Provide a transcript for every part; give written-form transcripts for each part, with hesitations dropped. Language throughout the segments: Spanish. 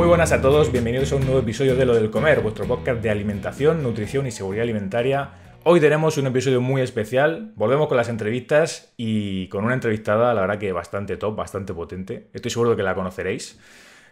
Muy buenas a todos, bienvenidos a un nuevo episodio de Lo del Comer, vuestro podcast de alimentación, nutrición y seguridad alimentaria. Hoy tenemos un episodio muy especial, volvemos con las entrevistas y con una entrevistada, la verdad que bastante top, bastante potente. Estoy seguro de que la conoceréis.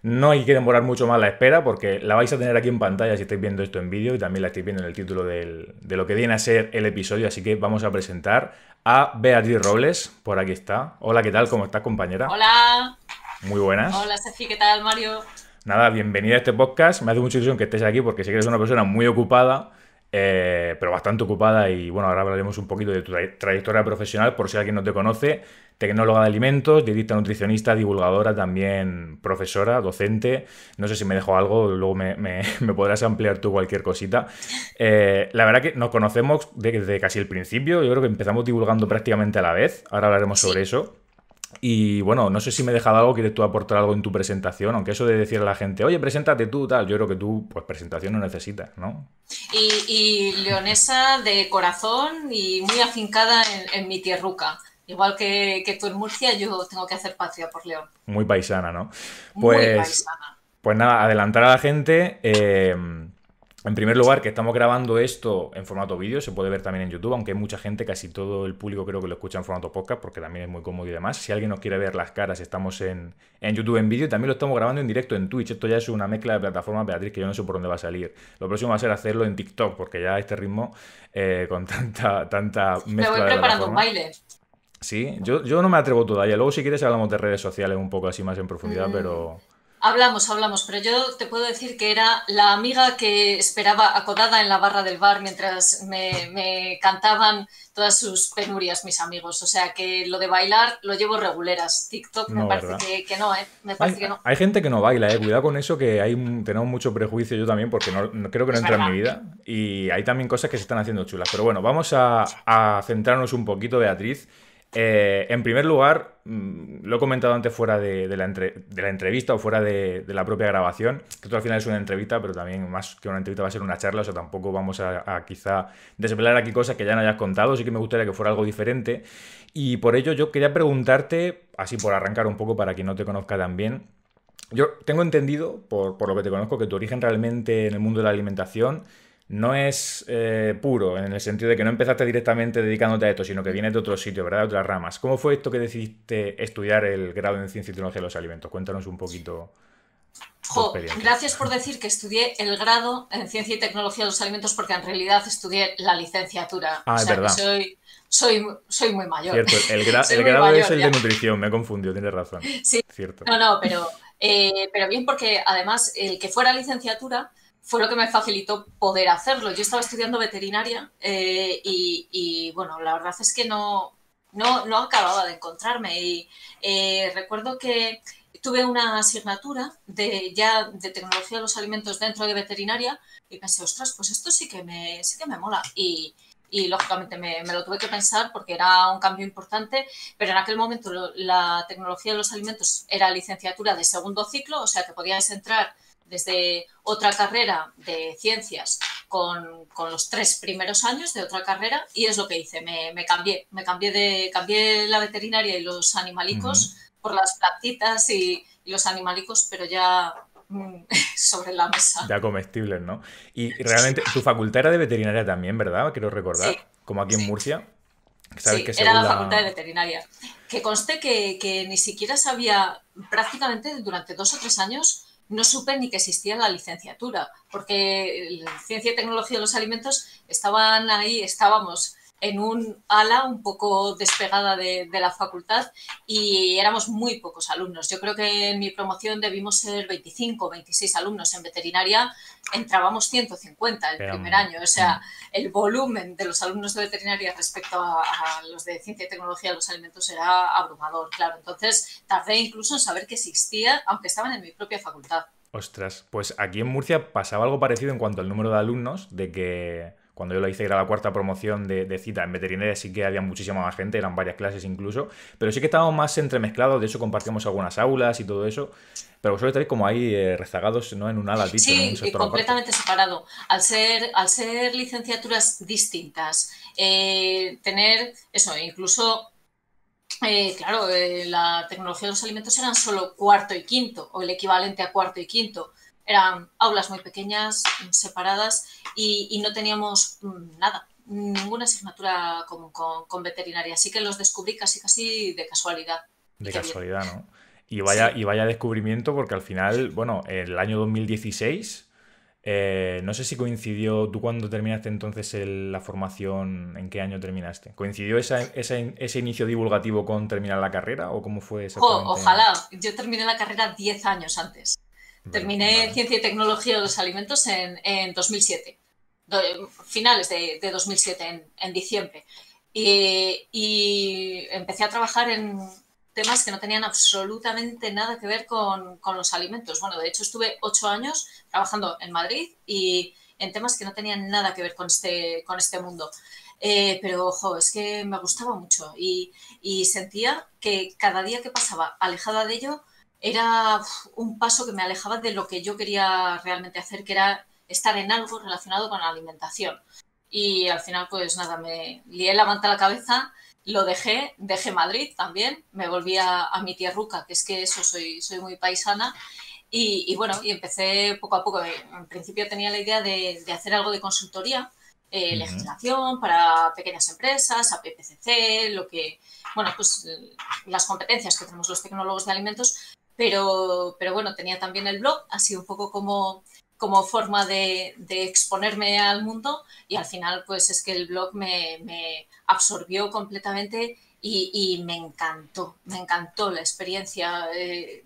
No hay que demorar mucho más la espera porque la vais a tener aquí en pantalla si estáis viendo esto en vídeo y también la estáis viendo en el título de lo que viene a ser el episodio. Así que vamos a presentar a Beatriz Robles, por aquí está. Hola, ¿qué tal? ¿Cómo estás, compañera? Hola. Muy buenas. Hola, Sefi, ¿qué tal, Mario? Nada, bienvenida a este podcast. Me hace mucha ilusión que estés aquí porque sé que eres una persona muy ocupada, pero bastante ocupada y bueno, ahora hablaremos un poquito de tu trayectoria profesional por si alguien no te conoce. Tecnóloga de alimentos, dietista-nutricionista, divulgadora, también profesora, docente. No sé si me dejo algo, luego me podrás ampliar tú cualquier cosita. La verdad que nos conocemos desde casi el principio. Yo creo que empezamos divulgando prácticamente a la vez. Ahora hablaremos sobre eso. Y bueno, no sé si me he dejado algo, quieres tú aportar algo en tu presentación, aunque eso de decirle a la gente, oye, preséntate tú, tal, yo creo que tú, pues, presentación no necesitas, ¿no? Y leonesa de corazón y muy afincada en mi tierruca. Igual que tú en Murcia, yo tengo que hacer patria por León. Muy paisana, ¿no? Pues, muy paisana. Pues nada, adelantar a la gente... En primer lugar, que estamos grabando esto en formato vídeo, se puede ver también en YouTube, aunque hay mucha gente, casi todo el público creo que lo escucha en formato podcast, porque también es muy cómodo y demás. Si alguien nos quiere ver las caras, estamos en YouTube en vídeo y también lo estamos grabando en directo en Twitch. Esto ya es una mezcla de plataformas, Beatriz, que yo no sé por dónde va a salir. Lo próximo va a ser hacerlo en TikTok, porque ya a este ritmo, con tanta mezcla de plataformas... Me voy preparando un baile. Sí, yo no me atrevo todavía. Luego, si quieres, hablamos de redes sociales un poco así más en profundidad, pero... Hablamos, pero yo te puedo decir que era la amiga que esperaba acodada en la barra del bar mientras me cantaban todas sus penurias mis amigos. O sea que lo de bailar lo llevo reguleras. TikTok me parece que no, ¿eh? Me parece que no. Hay gente que no baila, ¿eh? Cuidado con eso, que tenemos mucho prejuicio yo también porque no creo que no entra en mi vida. Y hay también cosas que se están haciendo chulas. Pero bueno, vamos a centrarnos un poquito, Beatriz. En primer lugar, lo he comentado antes fuera de la entrevista o fuera de la propia grabación, que esto al final es una entrevista, pero también más que una entrevista va a ser una charla, o sea, tampoco vamos a quizá desvelar aquí cosas que ya no hayas contado, sí que me gustaría que fuera algo diferente y por ello yo quería preguntarte, así por arrancar un poco para quien no te conozca tan bien, yo tengo entendido, por lo que te conozco, que tu origen realmente en el mundo de la alimentación no es puro, en el sentido de que no empezaste directamente dedicándote a esto, sino que vienes de otro sitio, ¿verdad? De otras ramas. ¿Cómo fue esto que decidiste estudiar el grado en Ciencia y Tecnología de los Alimentos? Cuéntanos un poquito. Gracias por decir que estudié el grado en Ciencia y Tecnología de los Alimentos, porque en realidad estudié la licenciatura. Ah, o sea, es verdad. Soy muy mayor. Cierto, el grado mayor, es el ya. De nutrición, me he confundido, tienes razón. Sí, cierto. No, pero bien, porque además el que fuera licenciatura fue lo que me facilitó poder hacerlo. Yo estaba estudiando veterinaria y bueno, la verdad es que no acababa de encontrarme. Y recuerdo que tuve una asignatura de tecnología de los alimentos dentro de veterinaria y pensé, ostras, pues esto sí que me mola. Y lógicamente me lo tuve que pensar porque era un cambio importante, pero en aquel momento la tecnología de los alimentos era licenciatura de segundo ciclo, o sea que podías entrar desde otra carrera de ciencias con los 3 primeros años de otra carrera y es lo que hice, cambié la veterinaria y los animalicos por las plantitas y los animalicos, pero ya sobre la mesa. Ya comestibles, ¿no? Y realmente tu facultad era de veterinaria también, ¿verdad? Quiero recordar, sí, como aquí en Murcia. Sí, que era la facultad de veterinaria. Que conste que ni siquiera sabía prácticamente durante 2 o 3 años. No supe ni que existía la licenciatura, porque la Ciencia y Tecnología de los Alimentos estábamos en un ala un poco despegada de la facultad y éramos muy pocos alumnos. Yo creo que en mi promoción debimos ser 25 o 26 alumnos. En veterinaria entrábamos 150 el primer año. O sea, el volumen de los alumnos de veterinaria respecto a los de Ciencia y Tecnología de los Alimentos era abrumador, claro. Entonces tardé incluso en saber que existía, aunque estaban en mi propia facultad. Ostras, pues aquí en Murcia pasaba algo parecido en cuanto al número de alumnos, de que... Cuando yo lo hice era la 4ª promoción de cita en veterinaria, sí que había muchísima más gente, eran varias clases incluso, pero sí que estábamos más entremezclados, de hecho compartíamos algunas aulas y todo eso, pero vosotros estáis como ahí rezagados, ¿no? En un ala, dicho, sí, en un sector completamente aparte. Separado. Al ser licenciaturas distintas, tener eso, incluso claro, la tecnología de los alimentos eran solo cuarto y quinto, o el equivalente a cuarto y quinto. Eran aulas muy pequeñas, separadas, y no teníamos nada, ninguna asignatura común con veterinaria. Así que los descubrí casi de casualidad. De casualidad, ¿no? Y vaya, sí. Y vaya descubrimiento, porque al final, bueno, el año 2016... no sé si coincidió, ¿tú cuándo terminaste entonces la formación? ¿En qué año terminaste? ¿Coincidió ese inicio divulgativo con terminar la carrera o cómo fue exactamente? Ojalá, yo terminé la carrera 10 años antes. Terminé Ciencia y Tecnología de los Alimentos en 2007, finales de 2007, en diciembre. Y empecé a trabajar en temas que no tenían absolutamente nada que ver con los alimentos. Bueno, de hecho estuve 8 años trabajando en Madrid y en temas que no tenían nada que ver con este mundo. Pero, ojo, es que me gustaba mucho y sentía que cada día que pasaba alejada de ello era un paso que me alejaba de lo que yo quería realmente hacer, que era estar en algo relacionado con la alimentación. Y al final, pues nada, me lié la manta a la cabeza. Lo dejé Madrid también, me volví a mi tierruca, que es que eso, soy muy paisana, y bueno, y empecé poco a poco. En principio tenía la idea de hacer algo de consultoría, legislación para pequeñas empresas, APPCC, lo que, bueno, pues las competencias que tenemos los tecnólogos de alimentos, pero bueno, tenía también el blog, así un poco como forma de exponerme al mundo, y al final pues es que el blog me absorbió completamente y me encantó la experiencia.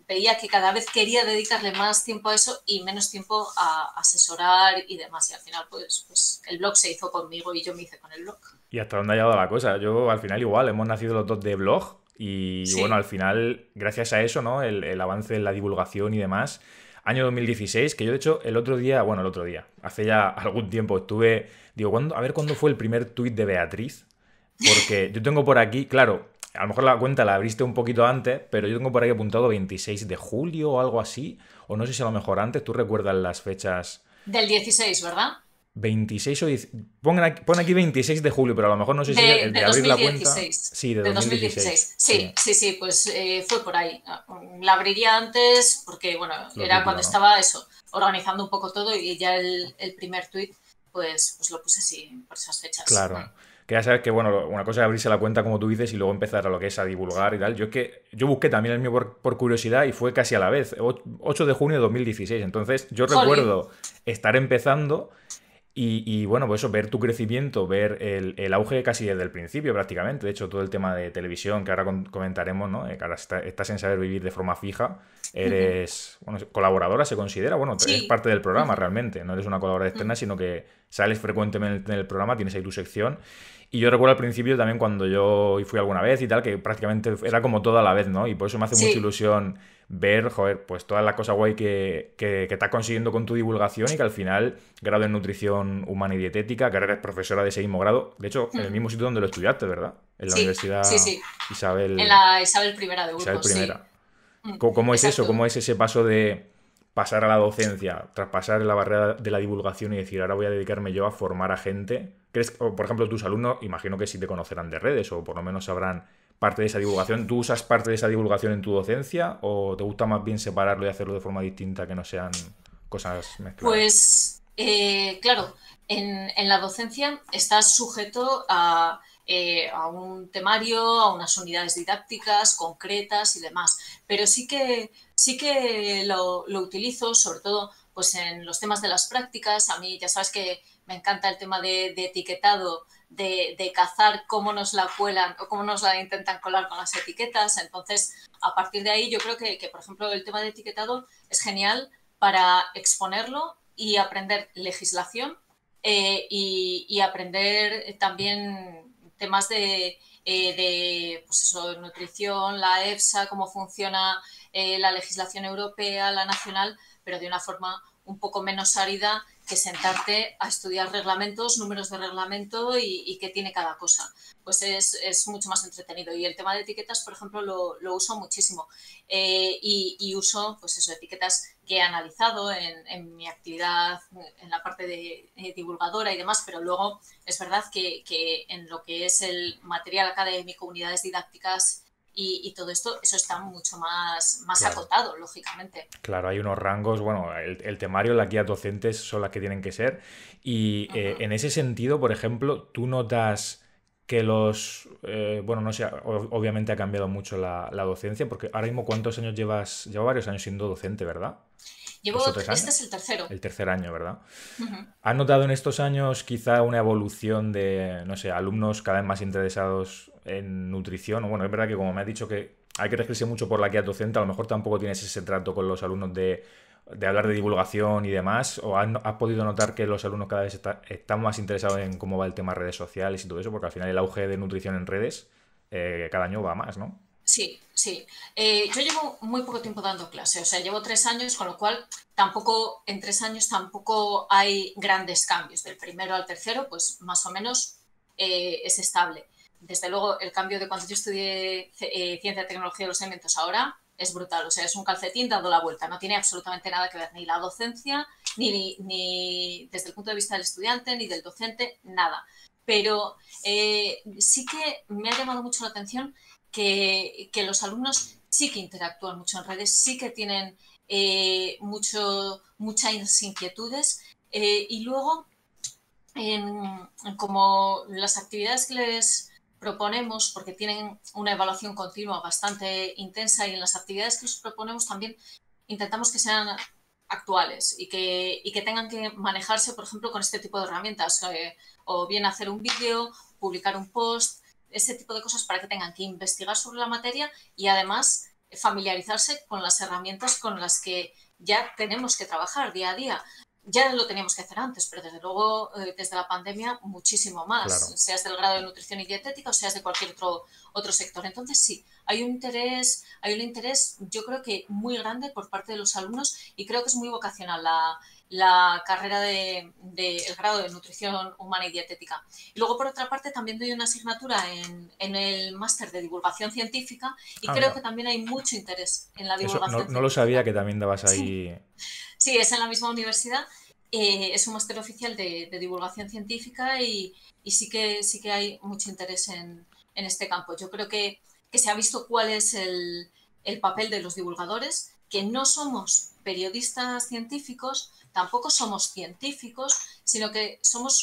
Veía que cada vez quería dedicarle más tiempo a eso y menos tiempo a asesorar y demás, y al final pues el blog se hizo conmigo y yo me hice con el blog. ¿Y hasta dónde ha llegado la cosa? Yo al final igual, hemos nacido los dos de blog y sí. Bueno, al final gracias a eso, ¿no? El avance en la divulgación y demás. Año 2016, que yo de hecho el otro día, hace ya algún tiempo estuve, digo, a ver cuándo fue el primer tuit de Beatriz, porque yo tengo por aquí, claro, a lo mejor la cuenta la abriste un poquito antes, pero yo tengo por aquí apuntado 26 de julio o algo así, o no sé si a lo mejor antes. ¿Tú recuerdas las fechas? Del 16, ¿verdad? 26 o 10, pon aquí 26 de julio, pero a lo mejor no sé si el de abrir 2016. La cuenta. Sí, de 2016. Sí, pues fue por ahí. La abriría antes porque, bueno, era cuando estaba eso, organizando un poco todo, y ya el primer tuit pues lo puse así por esas fechas. Claro. Que ya sabes que, bueno, una cosa es abrirse la cuenta, como tú dices, y luego empezar a lo que es a divulgar y tal. Yo es que yo busqué también el mío por curiosidad y fue casi a la vez, 8 de junio de 2016. Entonces yo recuerdo estar empezando. Y bueno, pues eso, ver tu crecimiento, ver el auge casi desde el principio prácticamente. De hecho, todo el tema de televisión que ahora comentaremos, ¿no? Que ahora estás en Saber Vivir de forma fija. Eres bueno, colaboradora, se considera. Bueno, sí. Eres parte del programa realmente. No eres una colaboradora externa, sino que sales frecuentemente en el programa, tienes ahí tu sección. Y yo recuerdo al principio también cuando yo fui alguna vez y tal, que prácticamente era como toda la vez, ¿no? Y por eso me hace mucha ilusión ver, joder, pues todas las cosas guay que estás consiguiendo con tu divulgación, y que al final, grado en nutrición humana y dietética, que eres profesora de ese mismo grado, de hecho, en el mismo sitio donde lo estudiaste, ¿verdad? En la Universidad Isabel... En la Isabel I de Burgos, sí. ¿Cómo es eso? ¿Cómo es ese paso de pasar a la docencia, traspasar la barrera de la divulgación y decir, ahora voy a dedicarme yo a formar a gente? ¿Crees, o por ejemplo, tus alumnos, imagino que sí te conocerán de redes o por lo menos sabrán parte de esa divulgación? ¿Tú usas parte de esa divulgación en tu docencia o te gusta más bien separarlo y hacerlo de forma distinta, que no sean cosas mezcladas? Pues, claro, en la docencia estás sujeto a un temario, a unas unidades didácticas concretas y demás, pero sí que lo utilizo, sobre todo pues en los temas de las prácticas. A mí ya sabes que me encanta el tema de etiquetado, de cazar cómo nos la cuelan o cómo nos la intentan colar con las etiquetas. Entonces, a partir de ahí yo creo que por ejemplo, el tema de etiquetado es genial para exponerlo y aprender legislación y aprender también temas de pues eso, nutrición, la EFSA, cómo funciona la legislación europea, la nacional, pero de una forma un poco menos árida que sentarte a estudiar reglamentos, números de reglamento y qué tiene cada cosa. Pues es mucho más entretenido. Y el tema de etiquetas, por ejemplo, lo uso muchísimo. Y uso pues eso, etiquetas que he analizado en mi actividad, en la parte de divulgadora y demás, pero luego es verdad que en lo que es el material académico, unidades didácticas y todo esto, eso está mucho más claro, acotado, lógicamente. Claro, hay unos rangos, bueno, el temario, las guías docentes son las que tienen que ser y en ese sentido, por ejemplo, tú notas que los... bueno, no sé, obviamente ha cambiado mucho la docencia, porque ahora mismo, ¿cuántos años llevas? Llevo varios años siendo docente, ¿verdad? Llevo, este es el tercero. El tercer año, ¿verdad? ¿Has notado en estos años quizá una evolución de, no sé, alumnos cada vez más interesados en nutrición? Bueno, es verdad que como me has dicho que hay que regirse mucho por la guía docente, a lo mejor tampoco tienes ese trato con los alumnos de hablar de divulgación y demás, o has podido notar que los alumnos cada vez están más interesados en cómo va el tema de redes sociales y todo eso, porque al final el auge de nutrición en redes cada año va más, ¿no? Sí, sí. Yo llevo muy poco tiempo dando clase, o sea, llevo 3 años, con lo cual tampoco, en 3 años tampoco hay grandes cambios. Del primero al tercero, pues más o menos es estable. Desde luego, el cambio de cuando yo estudié Ciencia y Tecnología de los Alimentos ahora es brutal, o sea, es un calcetín dando la vuelta, no tiene absolutamente nada que ver ni la docencia, ni desde el punto de vista del estudiante, ni del docente, nada. Pero sí que me ha llamado mucho la atención que los alumnos sí que interactúan mucho en redes, sí que tienen muchas inquietudes y luego como las actividades que les proponemos, porque tienen una evaluación continua bastante intensa y en las actividades que les proponemos también intentamos que sean actuales y que tengan que manejarse, por ejemplo, con este tipo de herramientas, o bien hacer un vídeo, publicar un post, ese tipo de cosas para que tengan que investigar sobre la materia y además familiarizarse con las herramientas con las que ya tenemos que trabajar día a día. Ya lo teníamos que hacer antes, pero desde luego desde la pandemia muchísimo más, claro, seas del grado de nutrición y dietética o seas de cualquier otro sector. Entonces sí, hay un interés yo creo que muy grande por parte de los alumnos y creo que es muy vocacional la carrera el grado de nutrición humana y dietética. Y luego, por otra parte, también doy una asignatura en el máster de divulgación científica y creo que también hay mucho interés en la divulgación científica. No lo sabía que también dabas ahí. Sí, es en la misma universidad. Es un máster oficial de divulgación científica y sí que hay mucho interés en este campo. Yo creo que se ha visto cuál es el papel de los divulgadores, que no somos periodistas científicos, tampoco somos científicos, sino que somos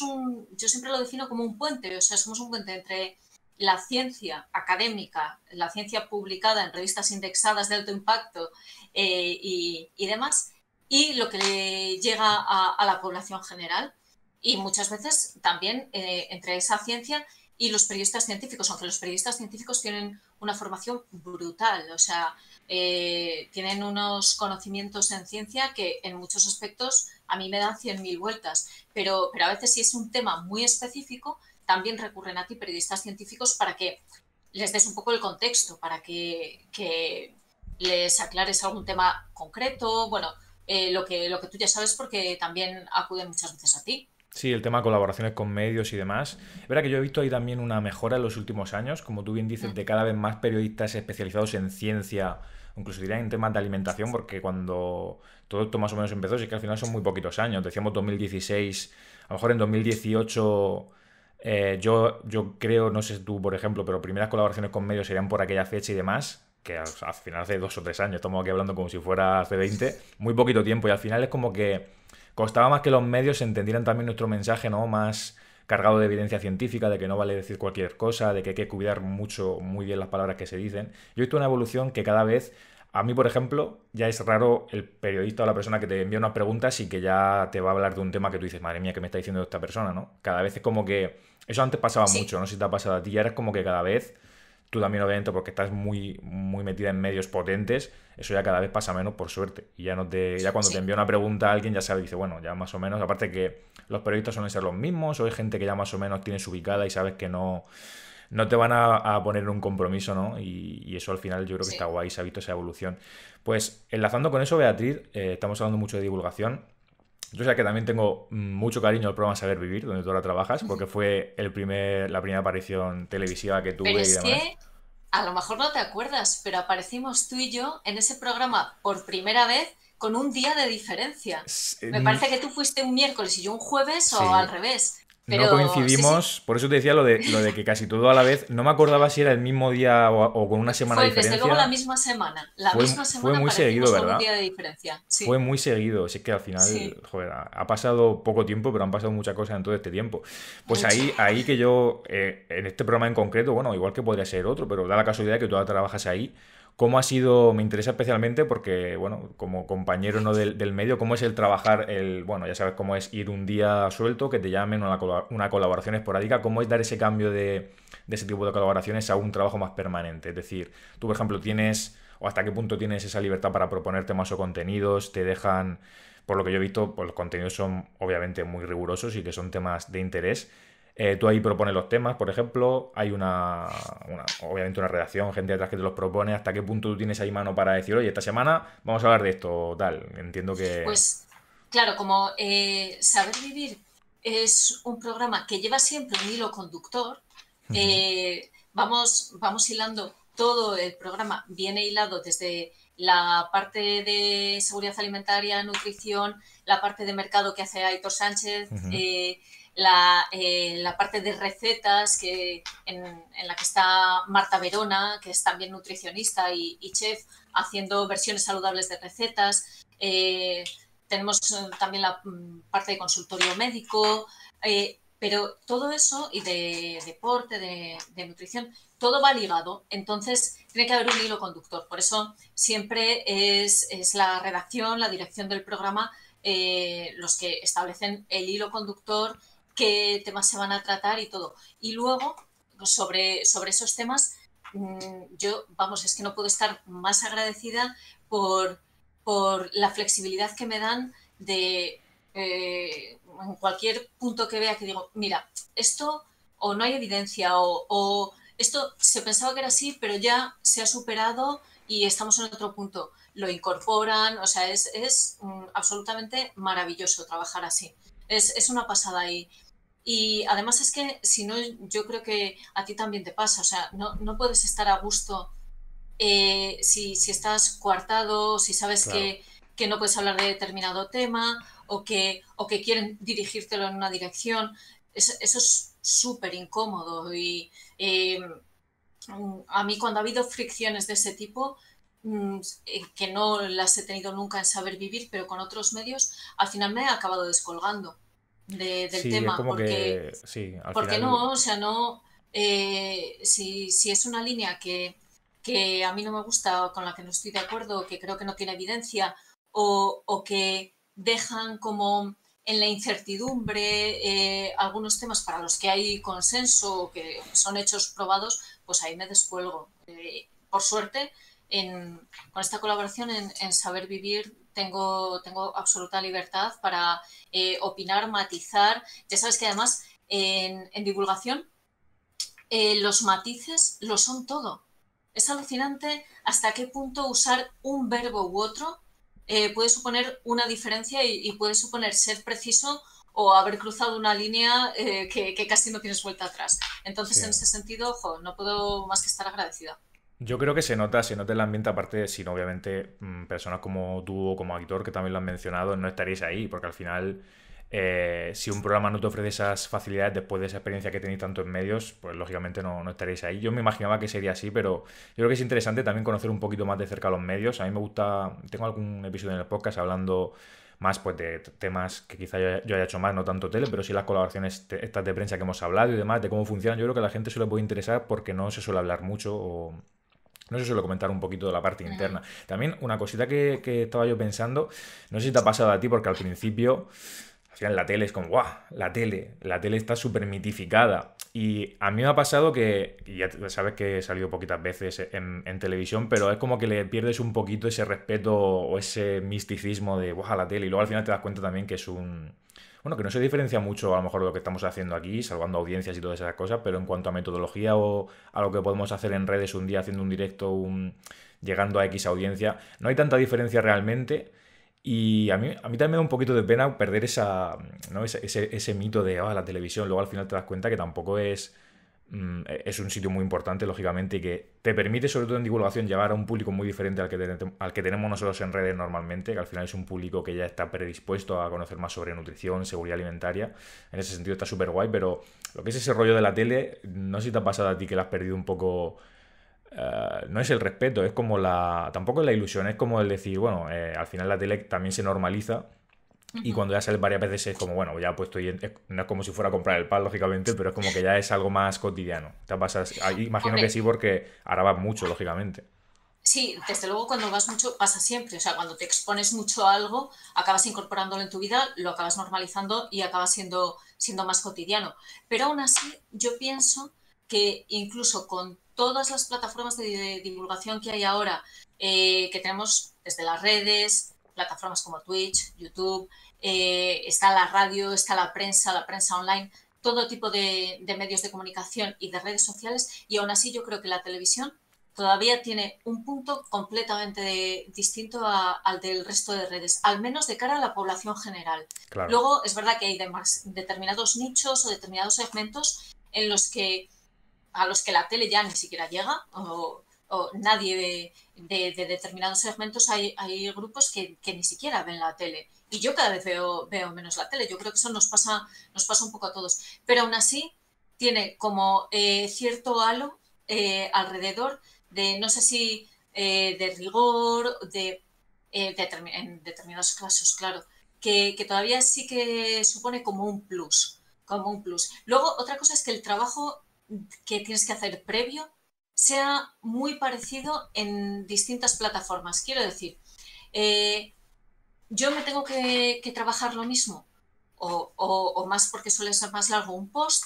yo siempre lo defino como un puente, o sea, somos un puente entre la ciencia académica, la ciencia publicada en revistas indexadas de alto impacto y demás, y lo que le llega a la población general. Y muchas veces también entre esa ciencia y los periodistas científicos, aunque los periodistas científicos tienen una formación brutal, o sea, tienen unos conocimientos en ciencia que en muchos aspectos a mí me dan 100.000 vueltas, pero a veces si es un tema muy específico, también recurren a ti periodistas científicos para que les des un poco el contexto, para que les aclares algún tema concreto, bueno, lo que tú ya sabes porque también acuden muchas veces a ti. Sí, el tema de colaboraciones con medios y demás. Es verdad que yo he visto ahí también una mejora en los últimos años, como tú bien dices, de cada vez más periodistas especializados en ciencia, incluso diría en temas de alimentación, porque cuando todo esto más o menos empezó, sí que al final son muy poquitos años. Decíamos 2016, a lo mejor en 2018... yo creo, no sé tú por ejemplo, pero primeras colaboraciones con medios serían por aquella fecha y demás, que al final hace 2 o 3 años, estamos aquí hablando como si fuera hace 20, muy poquito tiempo, y al final es como que costaba más que los medios entendieran también nuestro mensaje, ¿no? Más cargado de evidencia científica, de que no vale decir cualquier cosa, de que hay que cuidar mucho, muy bien las palabras que se dicen. Yo he visto una evolución que cada vez, a mí por ejemplo, ya es raro el periodista o la persona que te envía unas preguntas y que ya te va a hablar de un tema que tú dices, madre mía, ¿qué me está diciendo esta persona, ¿no? Cada vez es como que... Eso antes pasaba mucho, no sé si te ha pasado a ti, y ahora es como que cada vez, tú también obviamente porque estás muy, muy metida en medios potentes, eso ya cada vez pasa menos, por suerte. Y ya, ya cuando te envía una pregunta a alguien ya sabe, dice, bueno, ya más o menos, aparte que los periodistas suelen ser los mismos, o hay gente que ya más o menos tienes ubicada y sabes que no te van a poner un compromiso, ¿no? Y eso al final yo creo que está guay, se ha visto esa evolución. Pues enlazando con eso, Beatriz, estamos hablando mucho de divulgación. Yo sé que también tengo mucho cariño al programa Saber Vivir, donde tú ahora trabajas, porque fue la primera aparición televisiva que tuve. Pero es y demás. Que a lo mejor no te acuerdas, pero aparecimos tú y yo en ese programa por primera vez con un día de diferencia. Me parece que tú fuiste un miércoles y yo un jueves o al revés. Pero no coincidimos, sí, sí. Por eso te decía lo de que casi todo a la vez. No me acordaba si era el mismo día o con una semana de diferencia. Desde luego la misma semana. Fue muy seguido, ¿verdad? Día de diferencia. Sí. Fue muy seguido. Así que al final, sí. Joder, ha pasado poco tiempo, pero han pasado muchas cosas en todo este tiempo. Pues ahí que yo, en este programa en concreto, bueno, igual que podría ser otro, pero da la casualidad que tú ahora trabajas ahí. ¿Cómo ha sido? Me interesa especialmente porque, bueno, como compañero no del medio, ¿cómo es el trabajar? Bueno, ya sabes cómo es ir un día suelto, que te llamen una colaboración esporádica. ¿Cómo es dar ese cambio de ese tipo de colaboraciones a un trabajo más permanente? Es decir, tú, por ejemplo, ¿hasta qué punto tienes esa libertad para proponerte más o contenidos? ¿Te dejan, por lo que yo he visto, pues los contenidos son obviamente muy rigurosos y que son temas de interés? Tú ahí propones los temas, por ejemplo, hay obviamente una redacción, gente detrás que te los propone. ¿Hasta qué punto tú tienes ahí mano para decir, oye, esta semana vamos a hablar de esto, tal? Entiendo que... Pues, claro, como Saber Vivir es un programa que lleva siempre un hilo conductor, vamos hilando todo el programa, viene hilado desde la parte de seguridad alimentaria, nutrición, la parte de mercado que hace Aitor Sánchez, la parte de recetas que en la que está Marta Verona, que es también nutricionista y chef, haciendo versiones saludables de recetas. Tenemos también la parte de consultorio médico, pero todo eso, y de deporte, de nutrición, todo va ligado. Entonces tiene que haber un hilo conductor. Por eso siempre es la redacción, la dirección del programa, los que establecen el hilo conductor, qué temas se van a tratar y todo. Y luego, sobre esos temas, yo, vamos, es que no puedo estar más agradecida por la flexibilidad que me dan de en cualquier punto que vea que digo, mira, esto o no hay evidencia o esto se pensaba que era así, pero ya se ha superado y estamos en otro punto. Lo incorporan, o sea, es absolutamente maravilloso trabajar así. Es una pasada ahí. Y además es que, si no, yo creo que a ti también te pasa. O sea, no puedes estar a gusto si estás coartado, si sabes claro. que no puedes hablar de determinado tema o que quieren dirigírtelo en una dirección. Eso es súper incómodo. Y a mí cuando ha habido fricciones de ese tipo, que no las he tenido nunca en Saber Vivir, pero con otros medios, al final me he acabado descolgando del tema. Si es una línea que a mí no me gusta o con la que no estoy de acuerdo, que creo que no tiene evidencia o que dejan como en la incertidumbre algunos temas para los que hay consenso o que son hechos probados, pues ahí me descuelgo. Por suerte, con esta colaboración en Saber Vivir tengo absoluta libertad para opinar, matizar. Ya sabes que además en divulgación los matices lo son todo. Es alucinante hasta qué punto usar un verbo u otro puede suponer una diferencia y puede suponer ser preciso o haber cruzado una línea que casi no tienes vuelta atrás. Entonces, sí. En ese sentido, ojo, no puedo más que estar agradecida. Yo creo que se nota el ambiente, aparte, sino obviamente personas como tú o como Aitor, que también lo han mencionado, no estaréis ahí, porque al final, si un programa no te ofrece esas facilidades después de esa experiencia que tenéis tanto en medios, pues lógicamente no estaréis ahí. Yo me imaginaba que sería así, pero yo creo que es interesante también conocer un poquito más de cerca los medios. A mí me gusta, tengo algún episodio en el podcast hablando más pues de temas que quizá yo haya hecho más, no tanto tele, pero sí las colaboraciones estas de prensa que hemos hablado y demás, de cómo funcionan. Yo creo que a la gente se le puede interesar porque no se suele hablar mucho o... No sé, suelo comentar un poquito de la parte interna. También una cosita que estaba yo pensando, no sé si te ha pasado a ti, porque al principio, al final la tele es como, ¡guau! La tele está súper mitificada. Y a mí me ha pasado que, y ya sabes que he salido poquitas veces en televisión, pero es como que le pierdes un poquito ese respeto o ese misticismo de, ¡guau! La tele. Y luego al final te das cuenta también que es un... Bueno, que no se diferencia mucho a lo mejor lo que estamos haciendo aquí, salvando audiencias y todas esas cosas, pero en cuanto a metodología o a lo que podemos hacer en redes un día haciendo un directo, llegando a X audiencia, no hay tanta diferencia realmente. Y a mí también me da un poquito de pena perder ese mito de la televisión. Luego al final te das cuenta que tampoco es... es un sitio muy importante, lógicamente, y que te permite, sobre todo en divulgación, llevar a un público muy diferente al que tenemos nosotros en redes normalmente, que al final es un público que ya está predispuesto a conocer más sobre nutrición, seguridad alimentaria. En ese sentido está súper guay, pero lo que es ese rollo de la tele, no sé si te ha pasado a ti que la has perdido un poco. No es el respeto, es como la... Tampoco es la ilusión, es como el decir, bueno, al final la tele también se normaliza. Y cuando ya sale varias veces es como, bueno, ya pues estoy... No es como si fuera a comprar el pan, lógicamente, pero es como que ya es algo más cotidiano. Te pasas... Imagino que sí, porque ahora vas mucho, lógicamente. Sí, desde luego cuando vas mucho pasa siempre. O sea, cuando te expones mucho a algo, acabas incorporándolo en tu vida, lo acabas normalizando y acabas siendo más cotidiano. Pero aún así, yo pienso que incluso con todas las plataformas de divulgación que hay ahora, que tenemos desde las redes... plataformas como Twitch, YouTube, está la radio, está la prensa online, todo tipo de medios de comunicación y de redes sociales, y aún así yo creo que la televisión todavía tiene un punto completamente distinto al del resto de redes, al menos de cara a la población general. Claro. Luego es verdad que hay determinados nichos o determinados segmentos en los que a los que la tele ya ni siquiera llega, o nadie de determinados segmentos, hay grupos que ni siquiera ven la tele. Y yo cada vez veo menos la tele. Yo creo que eso nos pasa un poco a todos. Pero aún así tiene como cierto halo alrededor de, no sé si de rigor, en determinados casos, claro, que todavía sí que supone como un plus. Luego, otra cosa es que el trabajo que tienes que hacer previo sea muy parecido en distintas plataformas. Quiero decir, yo me tengo que trabajar lo mismo o más, porque suele ser más largo un post,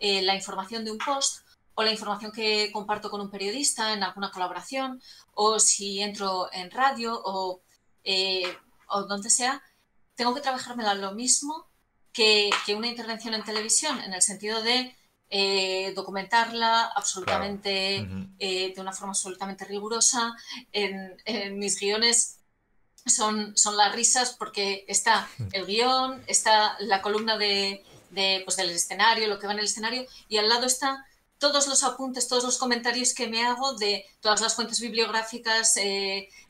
la información de un post o la información que comparto con un periodista en alguna colaboración, o si entro en radio o donde sea, tengo que trabajármela lo mismo que una intervención en televisión, en el sentido de documentarla absolutamente, claro. De una forma absolutamente rigurosa. En mis guiones son las risas, porque está el guión, está la columna pues del escenario, lo que va en el escenario, y al lado está todos los apuntes, todos los comentarios que me hago de todas las fuentes bibliográficas,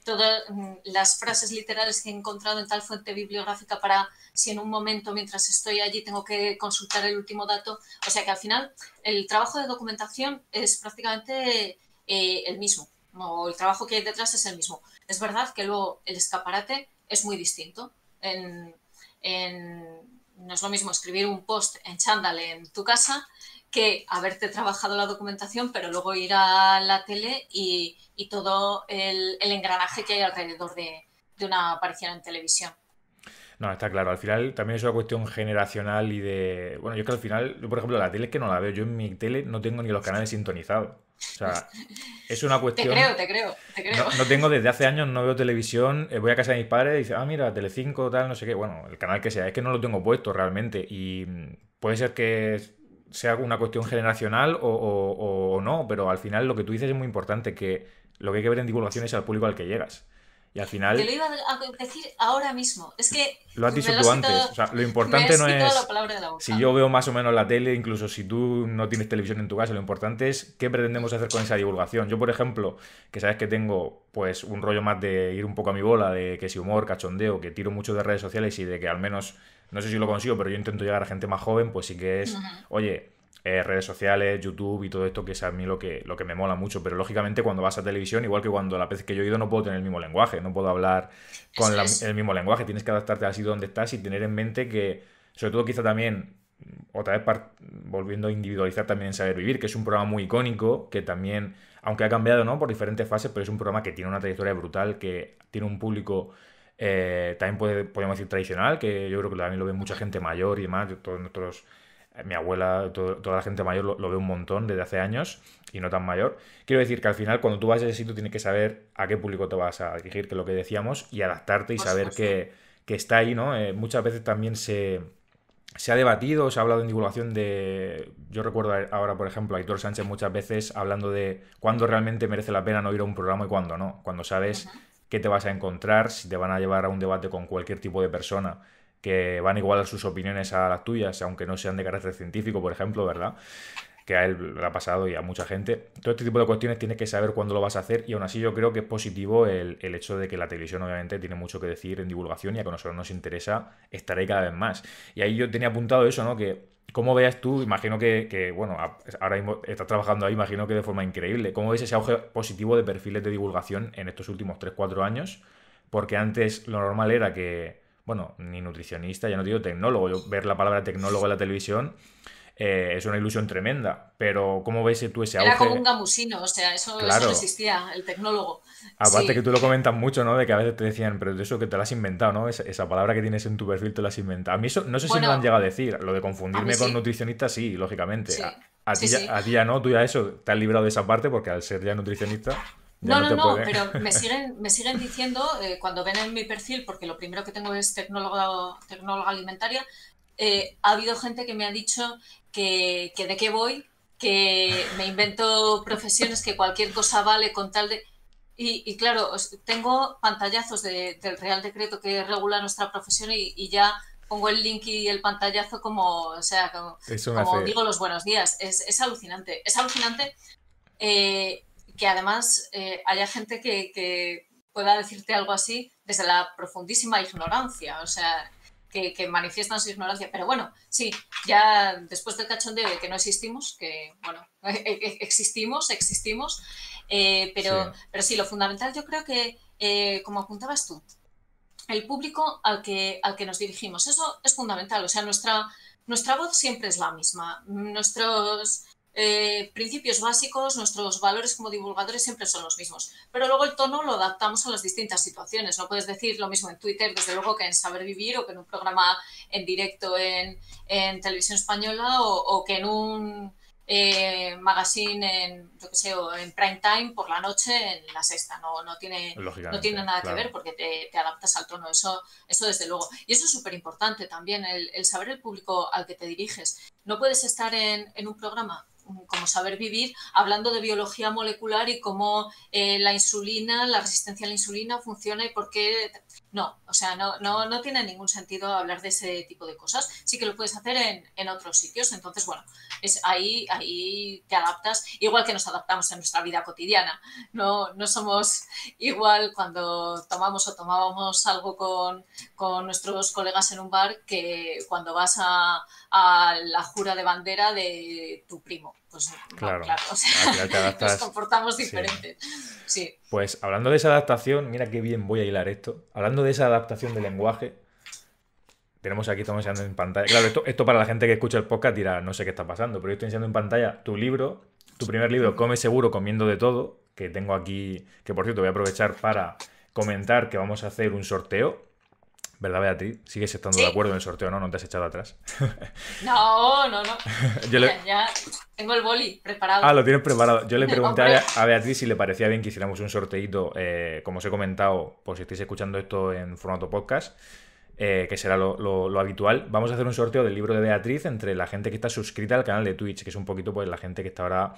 todas las frases literales que he encontrado en tal fuente bibliográfica, para si en un momento, mientras estoy allí, tengo que consultar el último dato. O sea que al final el trabajo de documentación es prácticamente el mismo, o el trabajo que hay detrás es el mismo. Es verdad que luego el escaparate es muy distinto. No es lo mismo escribir un post en chándal en tu casa que haberte trabajado la documentación, pero luego ir a la tele y todo el engranaje que hay alrededor de una aparición en televisión. No, está claro. Al final también es una cuestión generacional y de... Bueno, yo es que al final, yo por ejemplo, la tele es que no la veo. Yo en mi tele no tengo ni los canales sintonizados. O sea, es una cuestión... Te creo. No tengo, desde hace años no veo televisión. Voy a casa de mis padres y dicen, ah, mira, Telecinco, tal, no sé qué. Bueno, el canal que sea. Es que no lo tengo puesto realmente. Y puede ser que sea una cuestión generacional o no, pero al final lo que tú dices es muy importante, que lo que hay que ver en divulgación es al público al que llegas. Y al final... Te lo iba a decir ahora mismo. Es que... Lo has dicho tú antes. O sea, lo importante no es... Si yo veo más o menos la tele, incluso si tú no tienes televisión en tu casa, lo importante es qué pretendemos hacer con esa divulgación. Yo, por ejemplo, que sabes que tengo pues un rollo más de ir un poco a mi bola, de que si humor, cachondeo, que tiro mucho de redes sociales y de que al menos, no sé si lo consigo, pero yo intento llegar a gente más joven, pues sí que es... Oye... redes sociales, YouTube y todo esto, que es a mí lo que me mola mucho. Pero lógicamente cuando vas a televisión, igual que cuando la vez que yo he ido, no puedo tener el mismo lenguaje, no puedo hablar con el mismo lenguaje. Tienes que adaptarte así donde estás y tener en mente que, sobre todo quizá también, otra vez volviendo a individualizar también en Saber Vivir, que es un programa muy icónico, que también, aunque ha cambiado, ¿no?, por diferentes fases, pero es un programa que tiene una trayectoria brutal, que tiene un público... también podemos decir tradicional, que yo creo que también lo ve mucha gente mayor y demás, todos nuestros... Mi abuela, toda la gente mayor lo ve un montón desde hace años, y no tan mayor. Quiero decir que al final cuando tú vas a ese sitio tienes que saber a qué público te vas a dirigir, que es lo que decíamos, y adaptarte y saber que está ahí, ¿no? Muchas veces también se ha debatido, se ha hablado en divulgación de... Yo recuerdo ahora, por ejemplo, a Aitor Sánchez muchas veces hablando de cuándo realmente merece la pena no ir a un programa y cuándo no. Cuando sabes qué te vas a encontrar, si te van a llevar a un debate con cualquier tipo de persona, que van a igualar sus opiniones a las tuyas, aunque no sean de carácter científico, por ejemplo, ¿verdad? que a él le ha pasado y a mucha gente. Todo este tipo de cuestiones tienes que saber cuándo lo vas a hacer, y aún así yo creo que es positivo el hecho de que la televisión obviamente tiene mucho que decir en divulgación, y a que a nosotros nos interesa estar ahí cada vez más. Y ahí yo tenía apuntado eso, ¿no? Que ¿cómo veas tú? Imagino que bueno, ahora mismo estás trabajando ahí, imagino que de forma increíble. ¿Cómo ves ese auge positivo de perfiles de divulgación en estos últimos 3-4 años? Porque antes lo normal era que, bueno, ni nutricionista, ya no digo tecnólogo, yo ver la palabra tecnólogo en la televisión es una ilusión tremenda, pero ¿cómo ves tú ese auge? Era como un gamusino, o sea, eso, claro, eso no existía, el tecnólogo. Aparte sí, que tú lo comentas mucho, ¿no? De que a veces te decían, pero eso que te lo has inventado, ¿no? Esa palabra que tienes en tu perfil te la has inventado. A mí eso, no sé, bueno, si me lo han llegado a decir, lo de confundirme con nutricionista, sí, lógicamente. Sí. A ti ya no, tú ya eso, te has librado de esa parte porque al ser ya nutricionista... Ya no, pero me siguen diciendo, cuando ven en mi perfil, porque lo primero que tengo es tecnóloga alimentaria, ha habido gente que me ha dicho que de qué voy, que me invento profesiones, que cualquier cosa vale con tal de... Y claro, tengo pantallazos del Real Decreto que regula nuestra profesión y ya pongo el link y el pantallazo como, o sea, como digo los buenos días. Es alucinante, es alucinante. Que además haya gente que pueda decirte algo así desde la profundísima ignorancia, o sea, que manifiestan su ignorancia. Pero bueno, sí, ya después del cachondeo de que no existimos, que bueno, existimos, pero sí, lo fundamental yo creo que, como apuntabas tú, el público al que nos dirigimos, eso es fundamental, o sea, nuestra voz siempre es la misma, nuestros... principios básicos, nuestros valores como divulgadores siempre son los mismos, pero luego el tono lo adaptamos a las distintas situaciones. No puedes decir lo mismo en Twitter, desde luego, que en Saber Vivir, o que en un programa en directo en televisión española, o que en un magazine en, yo qué sé, o en prime time por la noche en La Sexta. No tiene nada que ver, porque te adaptas al tono, eso desde luego. Y eso es súper importante también, el saber el público al que te diriges. No puedes estar en un programa como Saber Vivir hablando de biología molecular y cómo la insulina, la resistencia a la insulina funciona y por qué... No, o sea, no tiene ningún sentido hablar de ese tipo de cosas. Sí que lo puedes hacer en otros sitios. Entonces, bueno, es ahí te adaptas, igual que nos adaptamos en nuestra vida cotidiana. No somos igual cuando tomábamos algo con nuestros colegas en un bar que cuando vas a la jura de bandera de tu primo. Pues claro, o sea, nos comportamos diferentes. Sí. Pues hablando de esa adaptación, mira qué bien voy a hilar esto. Hablando de esa adaptación del lenguaje, tenemos aquí, estamos enseñando en pantalla. Claro, esto para la gente que escucha el podcast dirá, no sé qué está pasando, pero yo estoy enseñando en pantalla tu libro, tu primer libro, Come Seguro Comiendo de Todo, que tengo aquí, que por cierto voy a aprovechar para comentar que vamos a hacer un sorteo. ¿Verdad, Beatriz? ¿Sigues estando de acuerdo en el sorteo, no? ¿No te has echado atrás? No. Ya tengo el boli preparado. Ah, lo tienes preparado. Yo le pregunté a Beatriz si le parecía bien que hiciéramos un sorteíto, como os he comentado, por si estáis escuchando esto en formato podcast, que será lo habitual. Vamos a hacer un sorteo del libro de Beatriz entre la gente que está suscrita al canal de Twitch, que es un poquito pues la gente que está ahora...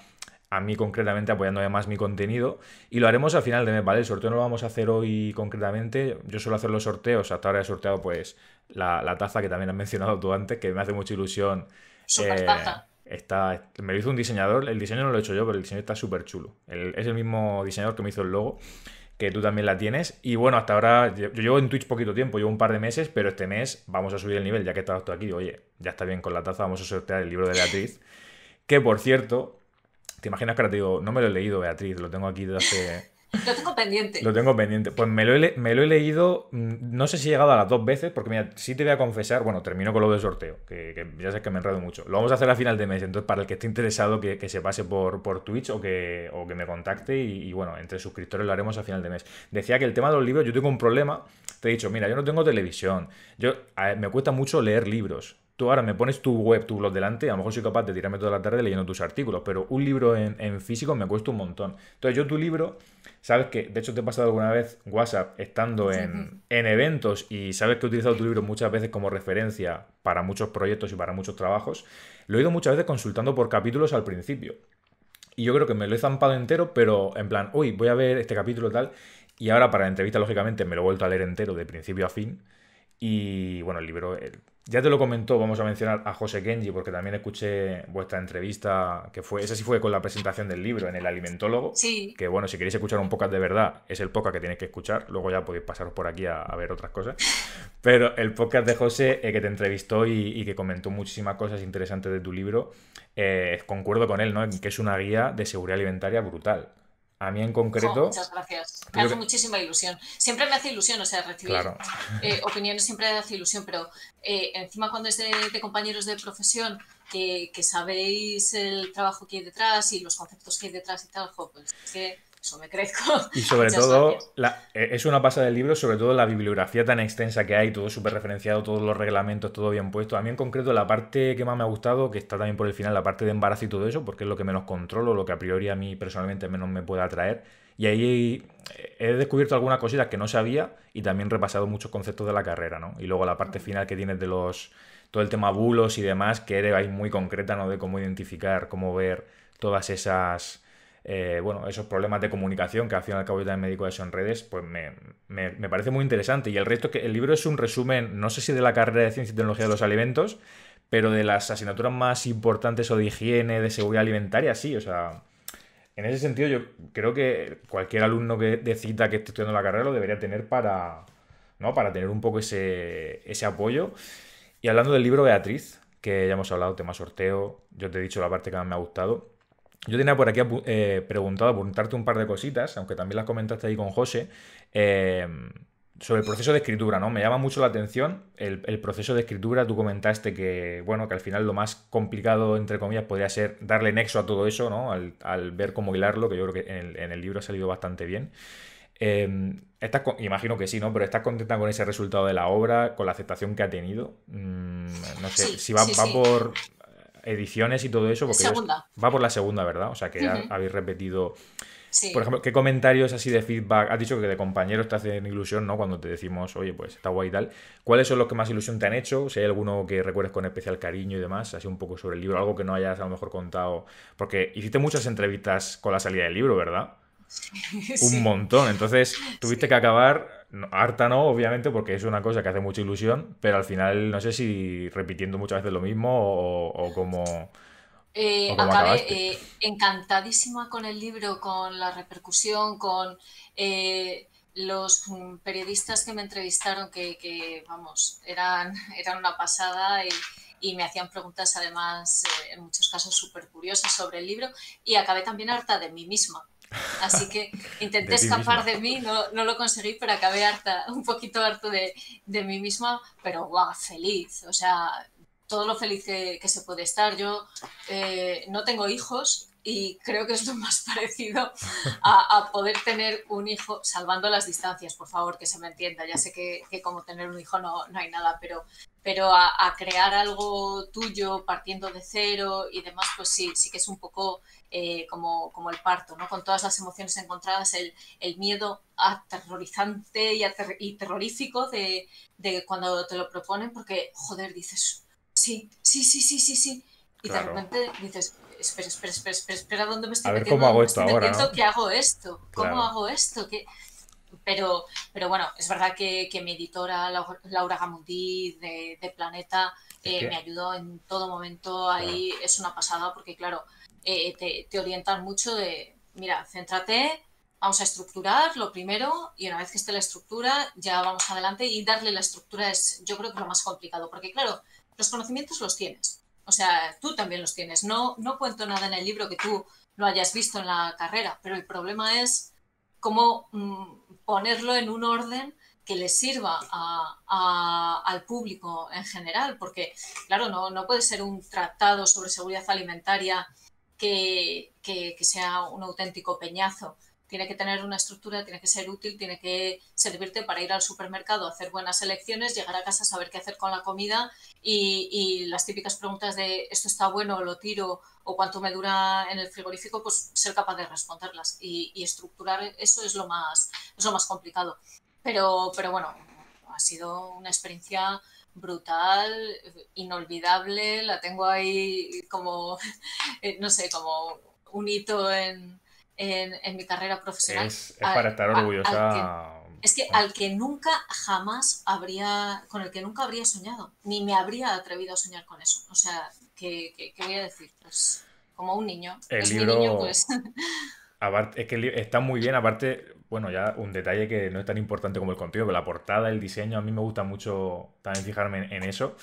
a mí concretamente apoyándome más mi contenido, y lo haremos al final de mes, ¿vale? El sorteo no lo vamos a hacer hoy concretamente, yo suelo hacer los sorteos, hasta ahora he sorteado pues la taza que también has mencionado tú antes, que me hace mucha ilusión. Super taza. Me lo hizo un diseñador, el diseño no lo he hecho yo, pero el diseño está súper chulo, es el mismo diseñador que me hizo el logo, que tú también la tienes. Y bueno, hasta ahora, yo llevo en Twitch poquito tiempo, llevo un par de meses, pero este mes vamos a subir el nivel, ya que estás tú aquí, digo, oye, ya está bien con la taza, vamos a sortear el libro de Beatriz, que por cierto... ¿Te imaginas que ahora te digo, no me lo he leído, Beatriz, lo tengo aquí desde hace... Lo tengo pendiente. Lo tengo pendiente. Pues me lo he leído, no sé si he llegado a las 2 veces, porque mira, sí te voy a confesar, bueno, termino con lo del sorteo, que ya sabes que me enredo mucho. Lo vamos a hacer a final de mes, entonces para el que esté interesado que se pase por Twitch o que me contacte y bueno, entre suscriptores lo haremos a final de mes. Decía que el tema de los libros, yo tengo un problema, te he dicho, mira, yo no tengo televisión, me cuesta mucho leer libros. Tú ahora me pones tu web, tu blog delante, a lo mejor soy capaz de tirarme toda la tarde leyendo tus artículos, pero un libro en físico me cuesta un montón. Entonces yo tu libro, sabes que, de hecho te he pasado alguna vez WhatsApp estando en eventos y sabes que he utilizado tu libro muchas veces como referencia para muchos proyectos y para muchos trabajos, lo he ido muchas veces consultando por capítulos al principio. Y yo creo que me lo he zampado entero, pero en plan, uy, voy a ver este capítulo tal, y ahora para la entrevista, lógicamente, me lo he vuelto a leer entero de principio a fin. Y bueno, el libro, ya te lo comentó, vamos a mencionar a José Kenji, porque también escuché vuestra entrevista, que fue, esa sí fue con la presentación del libro en el Alimentólogo. Sí. Que bueno, si queréis escuchar un podcast de verdad, es el podcast que tenéis que escuchar, luego ya podéis pasaros por aquí a ver otras cosas. Pero el podcast de José, que te entrevistó y que comentó muchísimas cosas interesantes de tu libro, concuerdo con él, ¿no? Que es una guía de seguridad alimentaria brutal. A mí en concreto... Oh, muchas gracias. Me hace muchísima ilusión. Siempre me hace ilusión, o sea, recibir opiniones siempre me hace ilusión, pero encima cuando es de compañeros de profesión que sabéis el trabajo que hay detrás y los conceptos que hay detrás y tal, pues es que eso me crezco. Y sobre todo, es una pasada del libro, sobre todo la bibliografía tan extensa que hay, todo súper referenciado, todos los reglamentos, todo bien puesto. A mí en concreto la parte que más me ha gustado, que está también por el final, la parte de embarazo y todo eso, porque es lo que menos controlo, lo que a priori a mí personalmente menos me puede atraer. Y ahí he descubierto algunas cositas que no sabía y también repasado muchos conceptos de la carrera, ¿no? Y luego la parte final que tienes de los... todo el tema bulos y demás, que eres muy concreta, ¿no? De cómo identificar, cómo ver todas esas... bueno, esos problemas de comunicación, que al fin y al cabo yo también me dedico a eso en redes, pues me parece muy interesante. Y el resto, que el libro es un resumen, no sé si de la carrera de Ciencia y Tecnología de los Alimentos, pero de las asignaturas más importantes o de higiene, de seguridad alimentaria, sí. O sea, en ese sentido yo creo que cualquier alumno que decida que esté estudiando la carrera lo debería tener para, ¿no? Para tener un poco ese apoyo. Y hablando del libro, Beatriz, que ya hemos hablado, tema sorteo, yo te he dicho la parte que más me ha gustado. Yo tenía por aquí preguntarte un par de cositas, aunque también las comentaste ahí con José, sobre el proceso de escritura, ¿no? Me llama mucho la atención el proceso de escritura. Tú comentaste que, bueno, que al final lo más complicado, entre comillas, podría ser darle nexo a todo eso, ¿no? Al ver cómo hilarlo, que yo creo que en el libro ha salido bastante bien. Imagino que sí, ¿no? Pero ¿estás contenta con ese resultado de la obra, con la aceptación que ha tenido? No sé, sí, si va por... ediciones y todo eso, porque va por la segunda, ¿verdad? O sea, que habéis repetido. Sí. Por ejemplo, ¿qué comentarios así de feedback? Has dicho que de compañeros te hacen ilusión, ¿no? Cuando te decimos, oye, pues está guay y tal. ¿Cuáles son los que más ilusión te han hecho? Si hay alguno que recuerdes con especial cariño y demás, así un poco sobre el libro, algo que no hayas a lo mejor contado. Porque hiciste muchas entrevistas con la salida del libro, ¿verdad? Sí. Un montón. Entonces, tuviste que acabar... harta no, obviamente, porque es una cosa que hace mucha ilusión, pero al final no sé si repitiendo muchas veces lo mismo o como... acabé encantadísima con el libro, con la repercusión, con los periodistas que me entrevistaron, que vamos, eran una pasada y me hacían preguntas además, en muchos casos súper curiosas sobre el libro, y acabé también harta de mí misma. Así que intenté escapar de mí, no lo conseguí, pero acabé harta, un poquito harto de mí misma, pero guau, feliz, o sea, todo lo feliz que se puede estar. Yo no tengo hijos y creo que es lo más parecido a poder tener un hijo, salvando las distancias, por favor, que se me entienda. Ya sé que como tener un hijo no hay nada, pero a crear algo tuyo partiendo de cero y demás, pues sí que es un poco como el parto, ¿no? Con todas las emociones encontradas, el miedo aterrorizante y terrorífico de cuando te lo proponen, porque, joder, dices, sí, y claro. De repente dices, espera, ¿dónde me estoy metiendo? ¿Cómo hago esto ahora? ¿No? ¿Qué hago esto? ¿Cómo hago esto? ¿Qué? Pero bueno, es verdad que mi editora Laura Gamundí de Planeta me ayudó en todo momento. Ahí es una pasada porque, claro, te orientan mucho de, mira, céntrate, vamos a estructurar lo primero y una vez que esté la estructura ya vamos adelante, y darle la estructura es, yo creo, que lo más complicado porque, claro, los conocimientos los tienes. O sea, tú también los tienes. No cuento nada en el libro que tú no hayas visto en la carrera, pero el problema es cómo... ponerlo en un orden que les sirva al público en general, porque, claro, no puede ser un tratado sobre seguridad alimentaria que sea un auténtico peñazo. Tiene que tener una estructura, tiene que ser útil, tiene que servirte para ir al supermercado, hacer buenas elecciones, llegar a casa, saber qué hacer con la comida y las típicas preguntas de esto está bueno, lo tiro o cuánto me dura en el frigorífico, pues ser capaz de responderlas y estructurar eso es lo más complicado. Pero bueno, ha sido una experiencia brutal, inolvidable, la tengo ahí como, no sé, como un hito en mi carrera profesional. Es para estar orgullosa. Es que al que nunca jamás habría, con el que nunca habría soñado, ni me habría atrevido a soñar con eso. O sea, ¿qué voy a decir? Pues como un niño. El libro, mi niño, pues. Aparte, es que está muy bien, aparte, bueno, ya un detalle que no es tan importante como el contenido, pero la portada, el diseño, a mí me gusta mucho también fijarme en eso.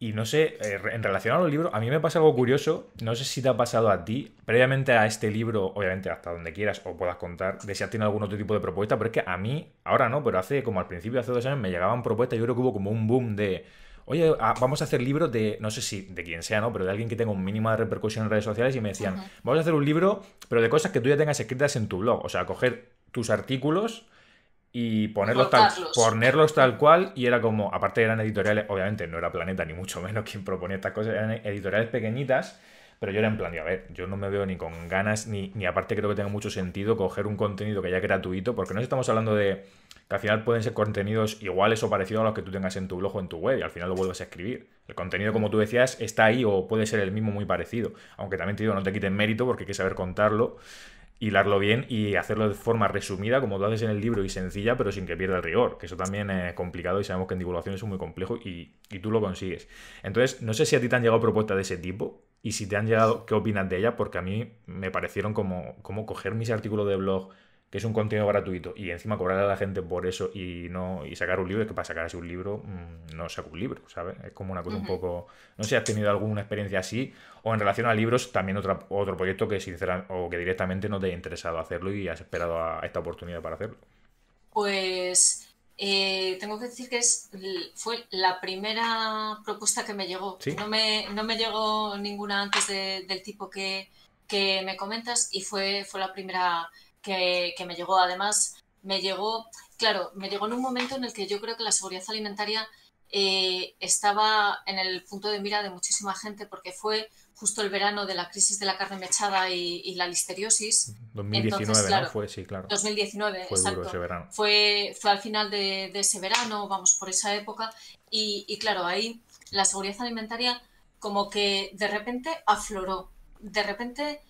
Y no sé, en relación a los libros, a mí me pasa algo curioso, no sé si te ha pasado a ti, previamente a este libro, obviamente hasta donde quieras o puedas contar, de si has tenido algún otro tipo de propuesta, pero es que a mí, ahora no, pero hace como al principio, hace 2 años, me llegaban propuestas, yo creo que hubo como un boom de, oye, vamos a hacer libros de, no sé si de quien sea, ¿no? Pero de alguien que tenga un mínimo de repercusión en redes sociales y me decían, vamos a hacer un libro, pero de cosas que tú ya tengas escritas en tu blog, o sea, coger tus artículos y ponerlos tal cual, y era como, aparte eran editoriales, obviamente no era Planeta ni mucho menos quien proponía estas cosas, eran editoriales pequeñitas, pero yo era en plan, a ver, yo no me veo ni con ganas, ni aparte creo que tenga mucho sentido coger un contenido que ya es gratuito, porque no estamos hablando de que al final pueden ser contenidos iguales o parecidos a los que tú tengas en tu blog o en tu web, y al final lo vuelves a escribir. El contenido, como tú decías, está ahí o puede ser el mismo muy parecido, aunque también te digo, no te quiten mérito porque hay que saber contarlo, hilarlo bien y hacerlo de forma resumida, como tú haces en el libro, y sencilla, pero sin que pierda el rigor, que eso también es complicado y sabemos que en divulgación es muy complejo y tú lo consigues. Entonces, no sé si a ti te han llegado propuestas de ese tipo y si te han llegado, ¿qué opinas de ellas? Porque a mí me parecieron como coger mis artículos de blog, que es un contenido gratuito, y encima cobrar a la gente por eso y sacar un libro, es que para sacar así un libro, no saco un libro, ¿sabes? Es como una cosa un poco... No sé si has tenido alguna experiencia así, o en relación a libros, también otro proyecto que sinceramente, o que directamente no te ha interesado hacerlo y has esperado a esta oportunidad para hacerlo. Pues... tengo que decir que fue la primera propuesta que me llegó. ¿Sí? No me llegó ninguna antes del tipo que me comentas, y fue la primera que me llegó. Además, me llegó en un momento en el que yo creo que la seguridad alimentaria estaba en el punto de mira de muchísima gente, porque fue justo el verano de la crisis de la carne mechada y la listeriosis. 2019. Entonces, claro, ¿no? Fue, sí, claro. 2019, fue exacto. Duro ese verano. Fue al final de ese verano, vamos, por esa época. Y claro, ahí la seguridad alimentaria como que de repente afloró. De repente,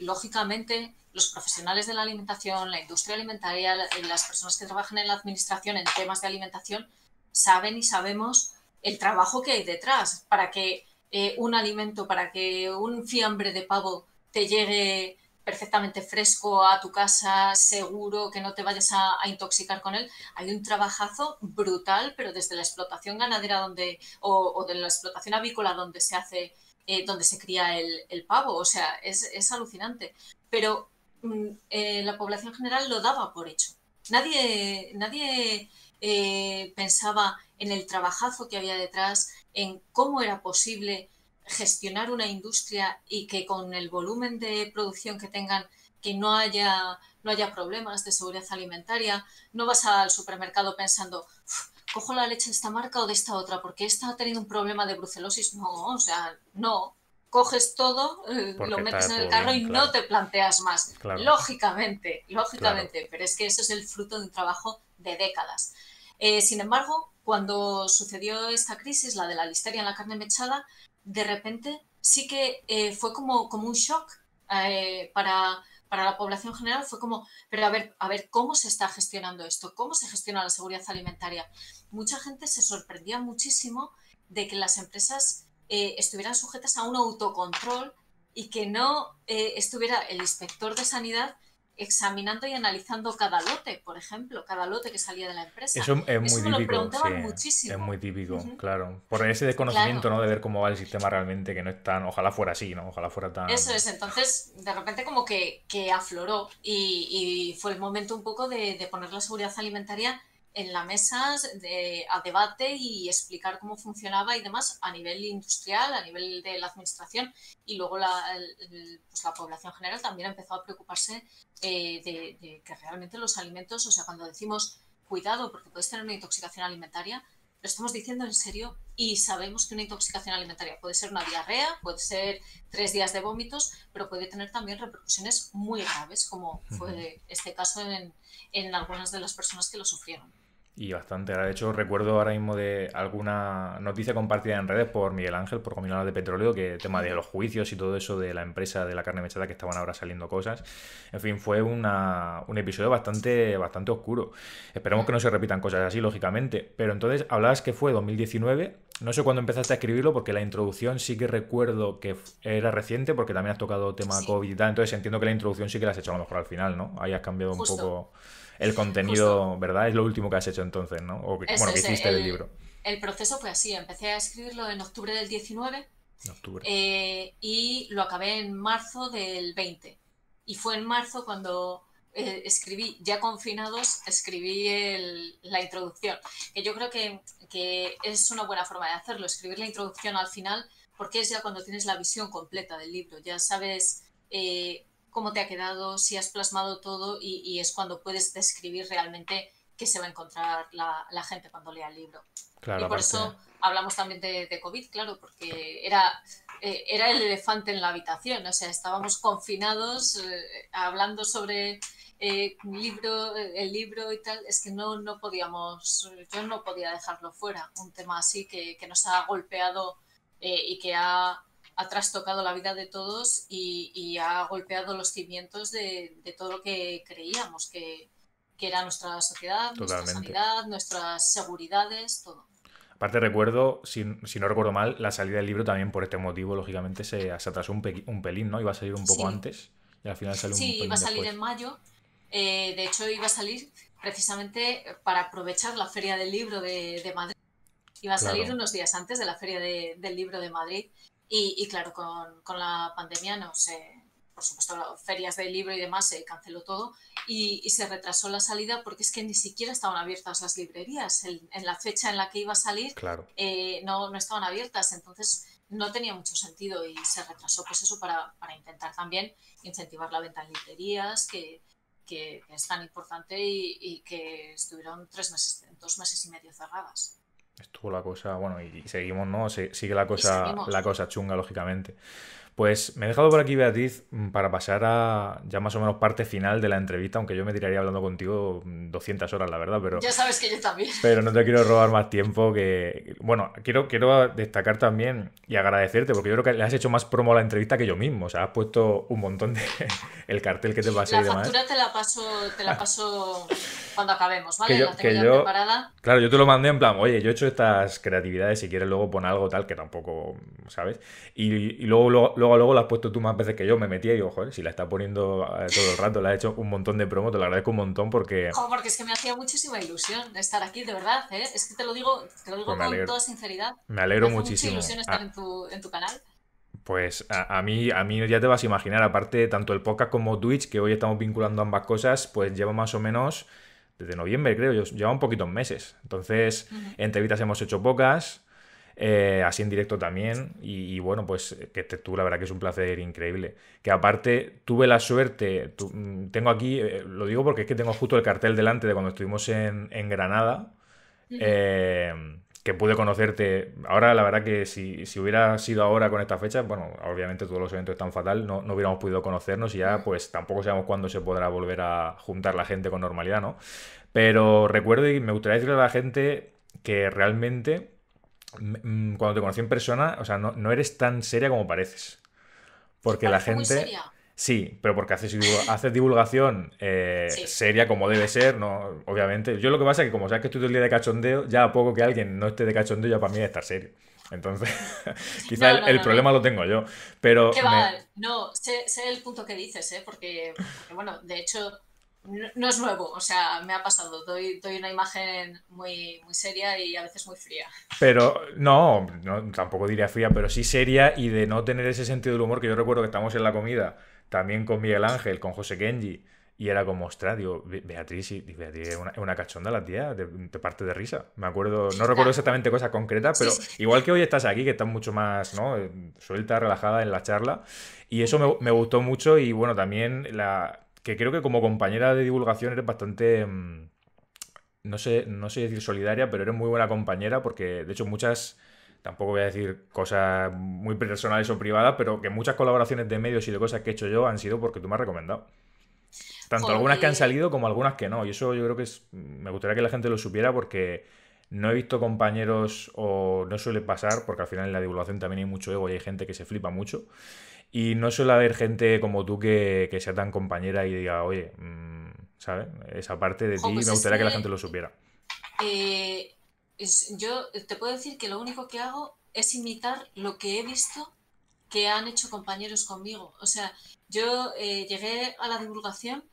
lógicamente, los profesionales de la alimentación, la industria alimentaria, las personas que trabajan en la administración en temas de alimentación, saben y sabemos el trabajo que hay detrás para que un alimento, para que un fiambre de pavo te llegue perfectamente fresco a tu casa, seguro, que no te vayas a intoxicar con él. Hay un trabajazo brutal, pero desde la explotación ganadera o de la explotación avícola donde se hace, donde se cría el pavo. O sea, es alucinante. Pero la población general lo daba por hecho. Nadie pensaba en el trabajazo que había detrás, en cómo era posible gestionar una industria y que con el volumen de producción que tengan, que no haya problemas de seguridad alimentaria. No vas al supermercado pensando, cojo la leche de esta marca o de esta otra, porque esta ha tenido un problema de brucelosis. No, o sea, no. Coges todo, lo metes en el carro y no te planteas más. Claro. Lógicamente. Claro. Pero es que eso es el fruto de un trabajo de décadas. Sin embargo, cuando sucedió esta crisis, la de la listeria en la carne mechada, de repente sí que fue como un shock para la población general. Fue como, pero a ver, ¿cómo se está gestionando esto? ¿Cómo se gestiona la seguridad alimentaria? Mucha gente se sorprendía muchísimo de que las empresas estuvieran sujetas a un autocontrol y que no estuviera el inspector de sanidad examinando y analizando cada lote, por ejemplo, cada lote que salía de la empresa. Eso es muy típico, lo preguntaban muchísimo. Es muy típico, claro. Por ese desconocimiento, claro, ¿no? De ver cómo va el sistema realmente, que no es tan... Ojalá fuera así, ¿no? Ojalá fuera tan... Eso es. Entonces, de repente como que afloró y fue el momento un poco de poner la seguridad alimentaria en la mesa, a debate y explicar cómo funcionaba y demás a nivel industrial, a nivel de la administración, y luego la población general también empezó a preocuparse de que realmente los alimentos, o sea, cuando decimos cuidado porque puedes tener una intoxicación alimentaria, lo estamos diciendo en serio y sabemos que una intoxicación alimentaria puede ser una diarrea, puede ser 3 días de vómitos, pero puede tener también repercusiones muy graves, como fue este caso en algunas de las personas que lo sufrieron. y bastante grave. De hecho, recuerdo ahora mismo de alguna noticia compartida en redes por Miguel Ángel, por Gominolas de Petróleo, que tema de los juicios y todo eso de la empresa de la carne mechada, que estaban ahora saliendo cosas. En fin, fue un episodio bastante oscuro. Esperemos que no se repitan cosas así, lógicamente. Pero entonces, hablabas que fue 2019. No sé cuándo empezaste a escribirlo, porque la introducción sí que recuerdo que era reciente, porque también has tocado tema COVID y tal. Entonces entiendo que la introducción sí que la has hecho a lo mejor al final, ¿no? Ahí has cambiado un poco el contenido, ¿verdad? Es lo último que has hecho entonces, ¿no? O que, bueno, que hiciste del libro. El proceso fue así. Empecé a escribirlo en octubre del 19. Y lo acabé en marzo del 20. Y fue en marzo cuando escribí, ya confinados, escribí la introducción. Que yo creo que es una buena forma de hacerlo, escribir la introducción al final, porque es ya cuando tienes la visión completa del libro. Ya sabes cómo te ha quedado, si has plasmado todo, y es cuando puedes describir realmente qué se va a encontrar la gente cuando lea el libro. Claro, y por eso hablamos también de COVID, claro, porque era el elefante en la habitación. O sea, estábamos confinados hablando sobre el libro y tal. Es que no podíamos, yo no podía dejarlo fuera. Un tema así que nos ha golpeado y que ha trastocado la vida de todos y ha golpeado los cimientos de todo lo que creíamos que era nuestra sociedad, nuestra sanidad, nuestras seguridades, todo. Aparte recuerdo, si no recuerdo mal, la salida del libro también por este motivo, lógicamente, se atrasó un pelín, ¿no? Iba a salir un poco antes y al final salió un pelín después. Sí, iba a salir en mayo. De hecho, iba a salir precisamente para aprovechar la Feria del Libro de Madrid. Iba a salir unos días antes de la Feria del Libro de Madrid. Y claro, con la pandemia, no sé, por supuesto, las ferias del libro y demás, se canceló todo y se retrasó la salida, porque es que ni siquiera estaban abiertas las librerías. En la fecha en la que iba a salir no estaban abiertas, entonces no tenía mucho sentido y se retrasó, pues eso, para intentar también incentivar la venta en librerías, que es tan importante, y que estuvieron 2 meses y medio cerradas. Estuvo la cosa, bueno, y seguimos, ¿no? Sigue la cosa chunga, lógicamente. Pues me he dejado por aquí, Beatriz, para pasar a ya más o menos parte final de la entrevista, aunque yo me tiraría hablando contigo 200 horas, la verdad, pero... Ya sabes que yo también. Pero no te quiero robar más tiempo que... Bueno, quiero destacar también y agradecerte, porque yo creo que le has hecho más promo a la entrevista que yo mismo. O sea, has puesto un montón de... el cartel que te pasé y demás. La factura te la paso cuando acabemos, ¿vale? La tengo ya preparada. Claro, yo te lo mandé en plan, oye, yo he hecho estas creatividades, si quieres luego pon algo tal, que tampoco, ¿sabes? Y luego la has puesto tú más veces que yo, me metí y digo, joder, si la estás poniendo todo el rato, la has hecho un montón de promo, te lo agradezco un montón porque... Joder, porque es que me hacía muchísima ilusión estar aquí, de verdad, ¿eh? Es que te lo digo pues con toda sinceridad. Me alegro muchísimo. Me hace mucha ilusión estar en tu canal. Pues a mí ya te vas a imaginar, aparte tanto el podcast como Twitch, que hoy estamos vinculando ambas cosas, pues lleva más o menos... desde noviembre, creo yo, llevan poquitos meses. Entonces, entrevistas hemos hecho pocas, así en directo también, y bueno, pues que estés tú, la verdad que es un placer increíble. Que aparte, tuve la suerte, tengo aquí, lo digo porque es que tengo justo el cartel delante de cuando estuvimos en Granada, que pude conocerte. Ahora, la verdad que si hubiera sido ahora con esta fecha, bueno, obviamente todos los eventos están fatal, no hubiéramos podido conocernos y ya pues tampoco sabemos cuándo se podrá volver a juntar la gente con normalidad, ¿no? Pero recuerdo y me gustaría decirle a la gente que realmente cuando te conocí en persona, o sea, no eres tan seria como pareces. Porque la gente... Seria. Sí, pero porque haces divulgación seria como debe ser, ¿no? Obviamente. Yo lo que pasa es que como sabes que estoy todo el día de cachondeo, ya a poco que alguien no esté de cachondeo, ya para mí es estar serio. Entonces, quizá el problema lo tengo yo. Pero ¿qué va? No, sé el punto que dices, ¿eh? Porque bueno, de hecho, no es nuevo. O sea, me ha pasado. Doy una imagen muy, muy seria y a veces muy fría. Pero no, tampoco diría fría, pero sí seria y de no tener ese sentido del humor, que yo recuerdo que estamos en la comida... también con Miguel Ángel, con José Kenji, y era como, ostras, digo, Beatriz es una cachonda la tía, te parte de risa, me acuerdo, no recuerdo exactamente cosas concretas, pero igual que hoy estás aquí, que estás mucho más, ¿no?, suelta, relajada en la charla, y eso me gustó mucho, y bueno, también que creo que como compañera de divulgación eres bastante, no sé decir solidaria, pero eres muy buena compañera, porque de hecho muchas... Tampoco voy a decir cosas muy personales o privadas, pero que muchas colaboraciones de medios y de cosas que he hecho yo han sido porque tú me has recomendado. Tanto algunas que han salido como algunas que no. Y eso yo creo que es, me gustaría que la gente lo supiera, porque no he visto compañeros, o no suele pasar, porque al final en la divulgación también hay mucho ego y hay gente que se flipa mucho. Y no suele haber gente como tú que sea tan compañera y diga, oye, ¿sabes? Esa parte de ti, pues me gustaría que la gente lo supiera. Yo te puedo decir que lo único que hago es imitar lo que he visto que han hecho compañeros conmigo. O sea, yo llegué a la divulgación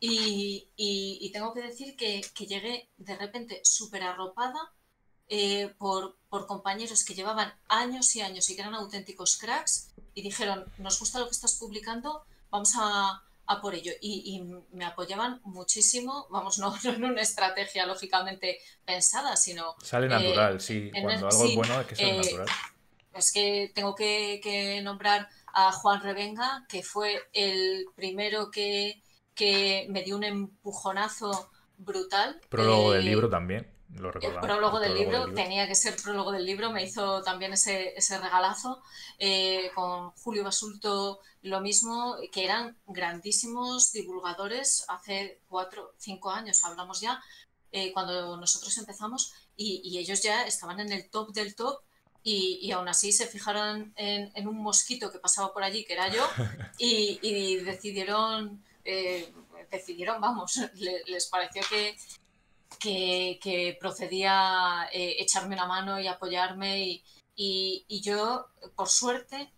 y tengo que decir que llegué de repente súper arropada por compañeros que llevaban años y años y que eran auténticos cracks, y dijeron, nos gusta lo que estás publicando, vamos a por ello. Y me apoyaban muchísimo, vamos, no en una estrategia lógicamente pensada, sino... Sale natural, sí. Cuando algo es bueno es que sale natural. Es que tengo que nombrar a Juan Revenga, que fue el primero que me dio un empujonazo brutal. Prólogo del libro también, lo recordaba. El prólogo del libro tenía que ser prólogo del libro, me hizo también ese regalazo. Con Julio Basulto lo mismo, que eran grandísimos divulgadores hace 4 o 5 años, hablamos ya, cuando nosotros empezamos, y ellos ya estaban en el top del top. Y aún así se fijaron en un mosquito que pasaba por allí, que era yo, y decidieron, vamos, les pareció que procedía echarme una mano y apoyarme. Y yo, por suerte,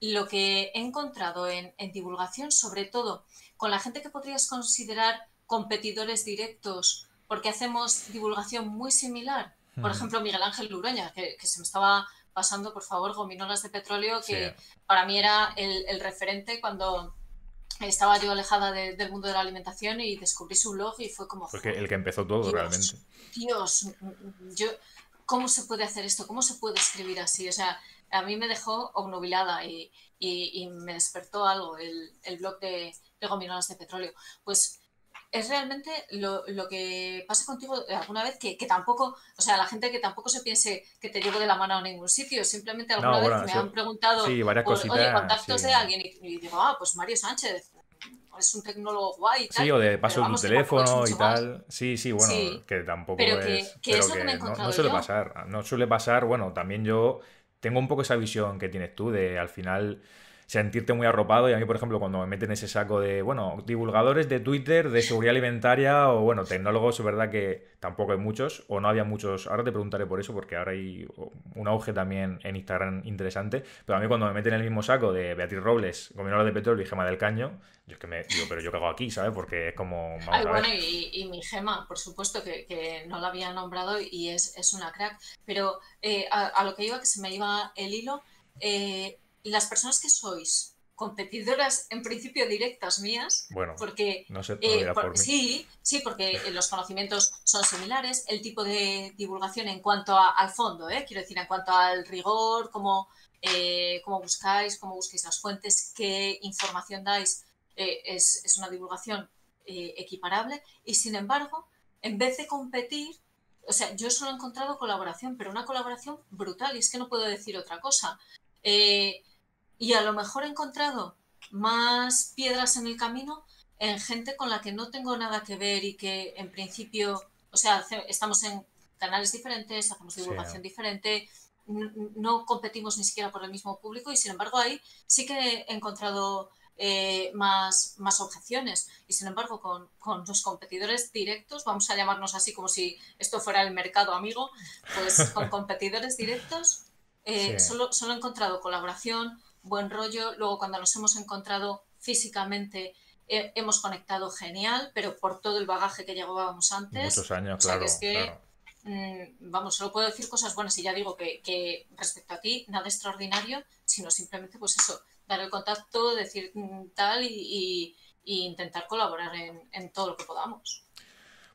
lo que he encontrado en divulgación, sobre todo con la gente que podrías considerar competidores directos, porque hacemos divulgación muy similar. Por ejemplo, Miguel Ángel Luroña, que se me estaba pasando, por favor, Gominolas de Petróleo, que sí, para mí era el referente cuando estaba yo alejada del mundo de la alimentación, y descubrí su blog y fue como... Porque el que empezó todo, Dios, realmente. Dios, yo, ¿cómo se puede hacer esto? ¿Cómo se puede escribir así? O sea, a mí me dejó obnubilada y me despertó algo el blog de Gominolas de Petróleo. Pues... Es realmente lo que pasa contigo alguna vez, que tampoco, o sea, la gente que tampoco se piense que te llevo de la mano a ningún sitio, simplemente alguna vez me han preguntado, sí, varias cositas, oye, contactos de alguien, y digo, pues Mario Sánchez, es un tecnólogo guay y tal. Sí, o de paso tu teléfono y tal. Más. Sí, bueno, sí, que tampoco pero es... Pero eso que me he encontrado no suele pasar, bueno, también yo tengo un poco esa visión que tienes tú de, al final... sentirte muy arropado, y a mí, por ejemplo, cuando me meten ese saco de, bueno, divulgadores de Twitter, de seguridad alimentaria, o bueno, tecnólogos, es verdad que tampoco hay muchos, o no había muchos, ahora te preguntaré por eso, porque ahora hay un auge también en Instagram interesante, pero a mí cuando me meten el mismo saco de Beatriz Robles, Gominolas de Petróleo y Gema del Caño, yo es que me digo, pero yo qué hago aquí, ¿sabes? Porque es como... Vamos, bueno, y mi Gema, por supuesto, que no la había nombrado, y es una crack, pero a lo que iba, que se me iba el hilo, las personas que sois competidoras, en principio directas mías, bueno, porque no se por mí. Sí, porque los conocimientos son similares, el tipo de divulgación en cuanto al fondo, quiero decir, en cuanto al rigor, cómo buscáis las fuentes, qué información dais, es una divulgación equiparable, y sin embargo, en vez de competir, o sea, yo solo he encontrado colaboración, pero una colaboración brutal, y es que no puedo decir otra cosa. Y a lo mejor he encontrado más piedras en el camino en gente con la que no tengo nada que ver y que en principio, o sea, estamos en canales diferentes, hacemos divulgación diferente, no competimos ni siquiera por el mismo público, y sin embargo ahí sí que he encontrado más objeciones, y sin embargo con los competidores directos, vamos a llamarnos así como si esto fuera el mercado amigo, pues con competidores directos solo he encontrado colaboración, buen rollo. Luego cuando nos hemos encontrado físicamente hemos conectado genial, pero por todo el bagaje que llevábamos antes. Muchos años, claro. O sea, vamos, solo puedo decir cosas buenas, y ya digo que respecto a ti, nada extraordinario, sino simplemente pues eso, dar el contacto, decir tal y intentar colaborar en todo lo que podamos.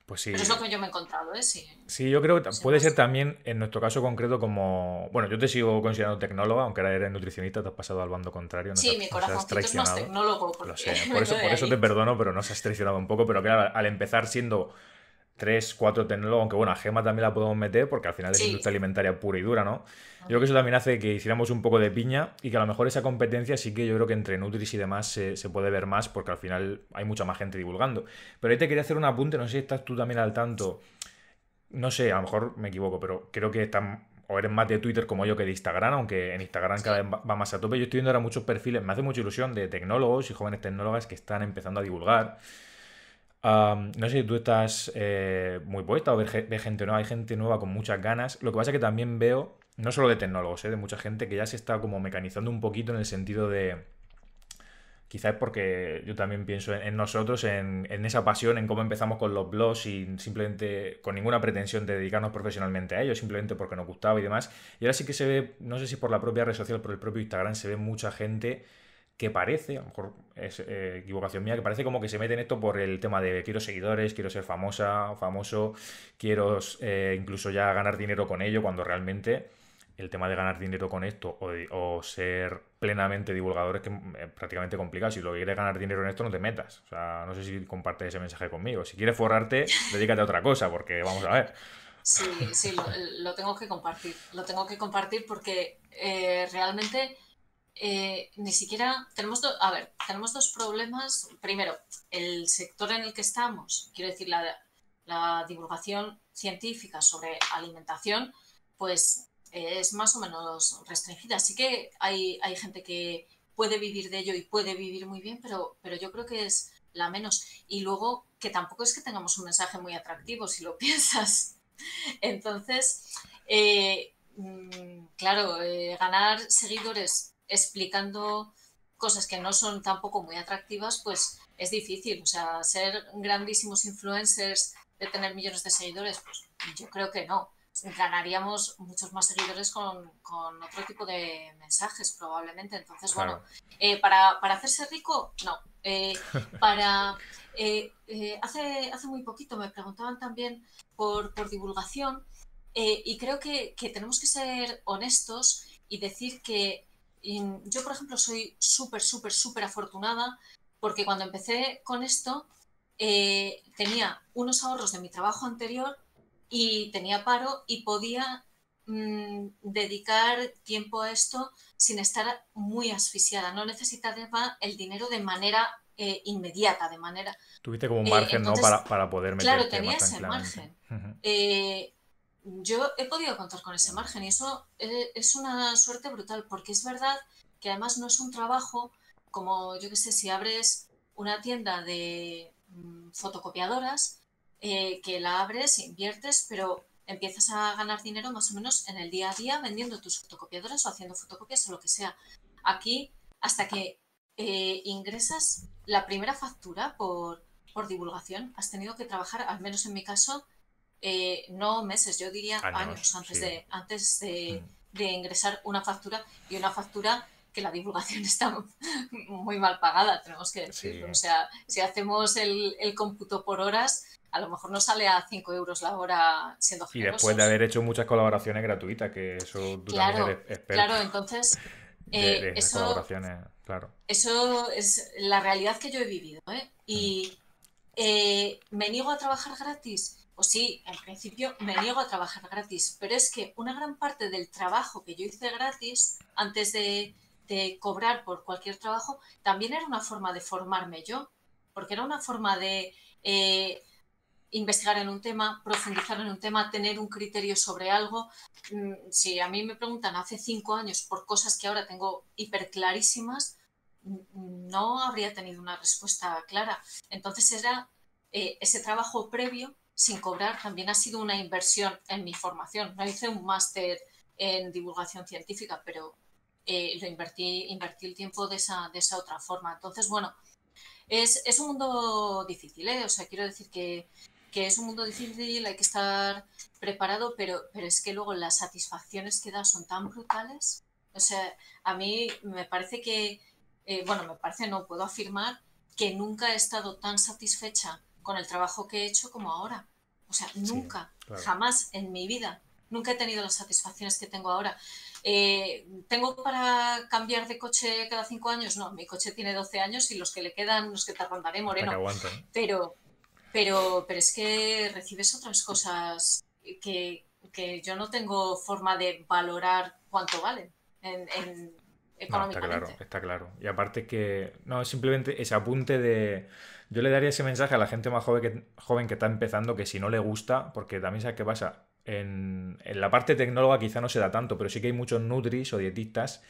Pues sí. Pero es lo que yo me he encontrado, Sí, yo creo que puede ser también, en nuestro caso concreto, como... Bueno, yo te sigo considerando tecnóloga, aunque ahora eres nutricionista, te has pasado al bando contrario. No, sí, mi corazoncito es más tecnólogo. Lo sé, por eso te perdono, pero nos has traicionado un poco. Pero claro, al empezar siendo 3, 4 tecnólogos, aunque bueno, a Gema también la podemos meter porque al final es industria alimentaria pura y dura, ¿no? Yo creo que eso también hace que hiciéramos un poco de piña y que a lo mejor esa competencia sí que yo creo que entre Nutris y demás se puede ver más porque al final hay mucha más gente divulgando. Pero ahí te quería hacer un apunte, no sé si estás tú también al tanto, no sé, a lo mejor me equivoco, pero creo que están... o eres más de Twitter como yo que de Instagram, aunque en Instagram cada vez va más a tope. Yo estoy viendo ahora muchos perfiles, me hace mucha ilusión, de tecnólogos y jóvenes tecnólogas que están empezando a divulgar. No sé si tú estás muy puesta o ves gente nueva. Hay gente nueva con muchas ganas. Lo que pasa es que también veo, no solo de tecnólogos, de mucha gente que ya se está como mecanizando un poquito en el sentido de... Quizás porque yo también pienso en nosotros, en esa pasión, en cómo empezamos con los blogs y simplemente con ninguna pretensión de dedicarnos profesionalmente a ellos, simplemente porque nos gustaba y demás. Y ahora sí que se ve, no sé si por la propia red social, por el propio Instagram, se ve mucha gente que parece, a lo mejor es equivocación mía, que parece como que se mete en esto por el tema de quiero seguidores, quiero ser famosa, famoso, quiero incluso ya ganar dinero con ello, cuando realmente... el tema de ganar dinero con esto o ser plenamente divulgador es que es prácticamente complicado. Si lo que quieres ganar dinero en esto, no te metas. O sea, no sé si compartes ese mensaje conmigo. Si quieres forrarte, dedícate a otra cosa, porque vamos a ver. Sí, sí, lo tengo que compartir. Lo tengo que compartir porque realmente ni siquiera... Tenemos dos problemas. Primero, el sector en el que estamos, quiero decir, la divulgación científica sobre alimentación, pues... es más o menos restringida. Así que hay gente que puede vivir de ello y puede vivir muy bien, pero yo creo que es la menos. Y luego, que tampoco es que tengamos un mensaje muy atractivo, si lo piensas. Entonces, claro, ganar seguidores explicando cosas que no son tampoco muy atractivas, pues es difícil. O sea, ser grandísimos influencers, de tener millones de seguidores, pues yo creo que no. Ganaríamos muchos más seguidores con otro tipo de mensajes probablemente. Entonces, claro. Bueno, para hacerse rico, no. Hace muy poquito me preguntaban también por divulgación y creo que tenemos que ser honestos y decir que yo, por ejemplo, soy súper afortunada porque cuando empecé con esto tenía unos ahorros de mi trabajo anterior y tenía paro y podía dedicar tiempo a esto sin estar muy asfixiada. No necesitaba el dinero de manera inmediata, de manera... Tuviste como un margen, entonces, ¿no? Para poder meterte. Claro, tenía ese margen. Uh-huh. Yo he podido contar con ese margen y eso es una suerte brutal porque es verdad que además no es un trabajo como, yo qué sé, si abres una tienda de fotocopiadoras... que la abres, inviertes, pero empiezas a ganar dinero más o menos en el día a día vendiendo tus fotocopiadoras o haciendo fotocopias o lo que sea. Aquí, hasta que ingresas la primera factura por divulgación, has tenido que trabajar, al menos en mi caso, no meses, yo diría años antes de ingresar una factura, y una factura que la divulgación está muy mal pagada, tenemos que decirlo. Sí. O sea, si hacemos el cómputo por horas... a lo mejor no sale a 5 euros la hora siendo generosos. Y después de haber hecho muchas colaboraciones gratuitas, que eso tú también eres experto. Claro, entonces, eso, colaboraciones, claro. Eso es la realidad que yo he vivido, ¿eh? Y me niego a trabajar gratis. Pues sí, en principio me niego a trabajar gratis, pero es que una gran parte del trabajo que yo hice gratis, antes de cobrar por cualquier trabajo, también era una forma de formarme yo, porque era una forma de... investigar en un tema, profundizar en un tema, tener un criterio sobre algo. Si a mí me preguntan hace 5 años por cosas que ahora tengo hiperclarísimas, no habría tenido una respuesta clara. Entonces era ese trabajo previo, sin cobrar, también ha sido una inversión en mi formación. No hice un máster en divulgación científica, pero lo invertí el tiempo de esa otra forma. Entonces, bueno, es un mundo difícil, ¿eh? O sea, quiero decir que es un mundo difícil, hay que estar preparado, pero es que luego las satisfacciones que da son tan brutales. O sea, a mí me parece que, no puedo afirmar que nunca he estado tan satisfecha con el trabajo que he hecho como ahora. O sea, nunca, sí, claro. Jamás en mi vida, nunca he tenido las satisfacciones que tengo ahora. ¿Tengo para cambiar de coche cada 5 años? No, mi coche tiene 12 años y los que le quedan, los que te rondaré, moreno. Pero... pero es que recibes otras cosas que yo no tengo forma de valorar cuánto valen económicamente. No, está claro. Y aparte que, no, simplemente ese apunte de... Yo le daría ese mensaje a la gente más joven que está empezando, que si no le gusta, porque también sabes qué pasa. En la parte tecnóloga quizá no se da tanto, pero sí que hay muchos nutris o dietistas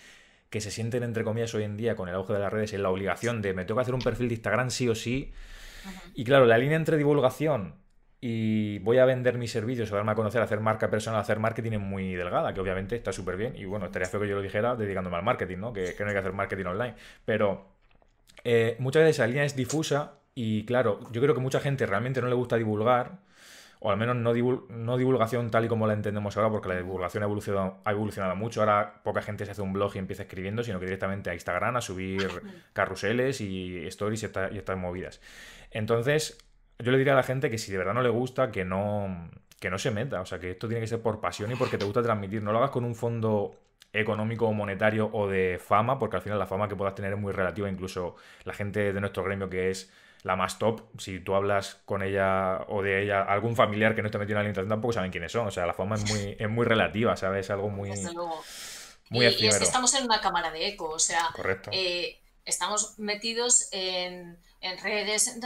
que se sienten, entre comillas, hoy en día, con el auge de las redes, en la obligación de me tengo que hacer un perfil de Instagram sí o sí. Uh-huh. Y claro, la línea entre divulgación y voy a vender mis servicios o darme a conocer, hacer marca personal, hacer marketing es muy delgada, que obviamente está súper bien. Y bueno, estaría feo que yo lo dijera dedicándome al marketing, ¿no? Que no hay que hacer marketing online. Pero muchas veces la línea es difusa. Y claro, yo creo que mucha gente realmente no le gusta divulgar, o al menos no divulgación tal y como la entendemos ahora, porque la divulgación ha evolucionado mucho. Ahora poca gente se hace un blog y empieza escribiendo, sino que directamente a Instagram, a subir carruseles y stories y estas movidas. Entonces, yo le diría a la gente que si de verdad no le gusta, que no se meta. O sea, que esto tiene que ser por pasión y porque te gusta transmitir. No lo hagas con un fondo económico o monetario o de fama, porque al final la fama que puedas tener es muy relativa. Incluso la gente de nuestro gremio que es la más top, si tú hablas con ella o de ella, algún familiar que no está metido en la alimentación tampoco saben quiénes son. O sea, la fama es muy relativa, ¿sabes? Algo muy... Desde luego. Muy efímero. Y es que estamos en una cámara de eco, o sea... Correcto. Estamos metidos en redes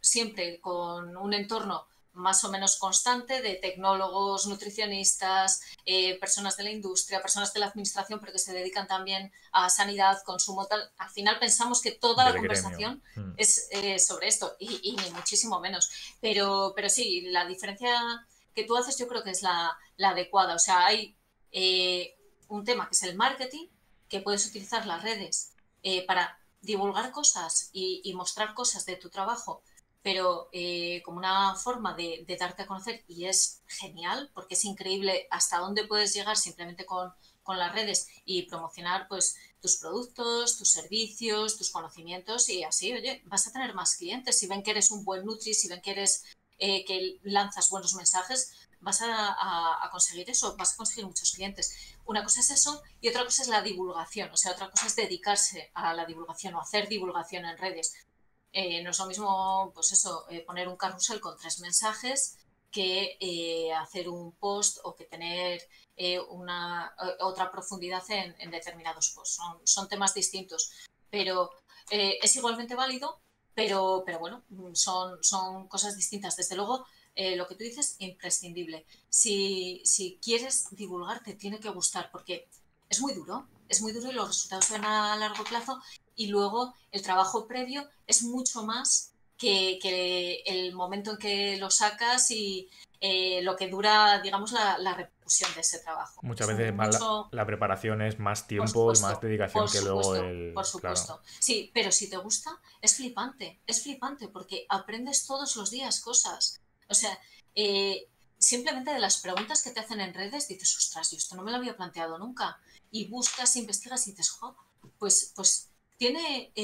siempre con un entorno más o menos constante de tecnólogos, nutricionistas, personas de la industria, personas de la administración, pero que se dedican también a sanidad, consumo, tal. Al final pensamos que toda la conversación es sobre esto, y ni muchísimo menos. Pero sí, la diferencia que tú haces yo creo que es la adecuada. O sea, hay un tema que es el marketing, que puedes utilizar las redes para divulgar cosas y mostrar cosas de tu trabajo, pero como una forma de darte a conocer, y es genial porque es increíble hasta dónde puedes llegar simplemente con las redes y promocionar pues tus productos, tus servicios, tus conocimientos, y así, oye, vas a tener más clientes. Si ven que eres un buen nutri, si ven que eres que lanzas buenos mensajes, vas a conseguir eso, vas a conseguir muchos clientes. Una cosa es eso y otra cosa es la divulgación. O sea, otra cosa es dedicarse a la divulgación o hacer divulgación en redes. No es lo mismo, pues eso, poner un carrusel con 3 mensajes que hacer un post o que tener otra profundidad en determinados posts. Son temas distintos, pero es igualmente válido, pero bueno, son cosas distintas. Desde luego, lo que tú dices, imprescindible. Si quieres divulgar, te tiene que gustar, porque es muy duro y los resultados van a largo plazo. Y luego el trabajo previo es mucho más que el momento en que lo sacas y lo que dura, digamos, la repercusión de ese trabajo. Muchas veces más la preparación es más tiempo, supuesto, y más dedicación que luego el... Por supuesto, claro. Sí, pero si te gusta, es flipante porque aprendes todos los días cosas. O sea, simplemente de las preguntas que te hacen en redes dices, ostras, yo esto no me lo había planteado nunca. Y buscas, investigas y dices, jo, pues tiene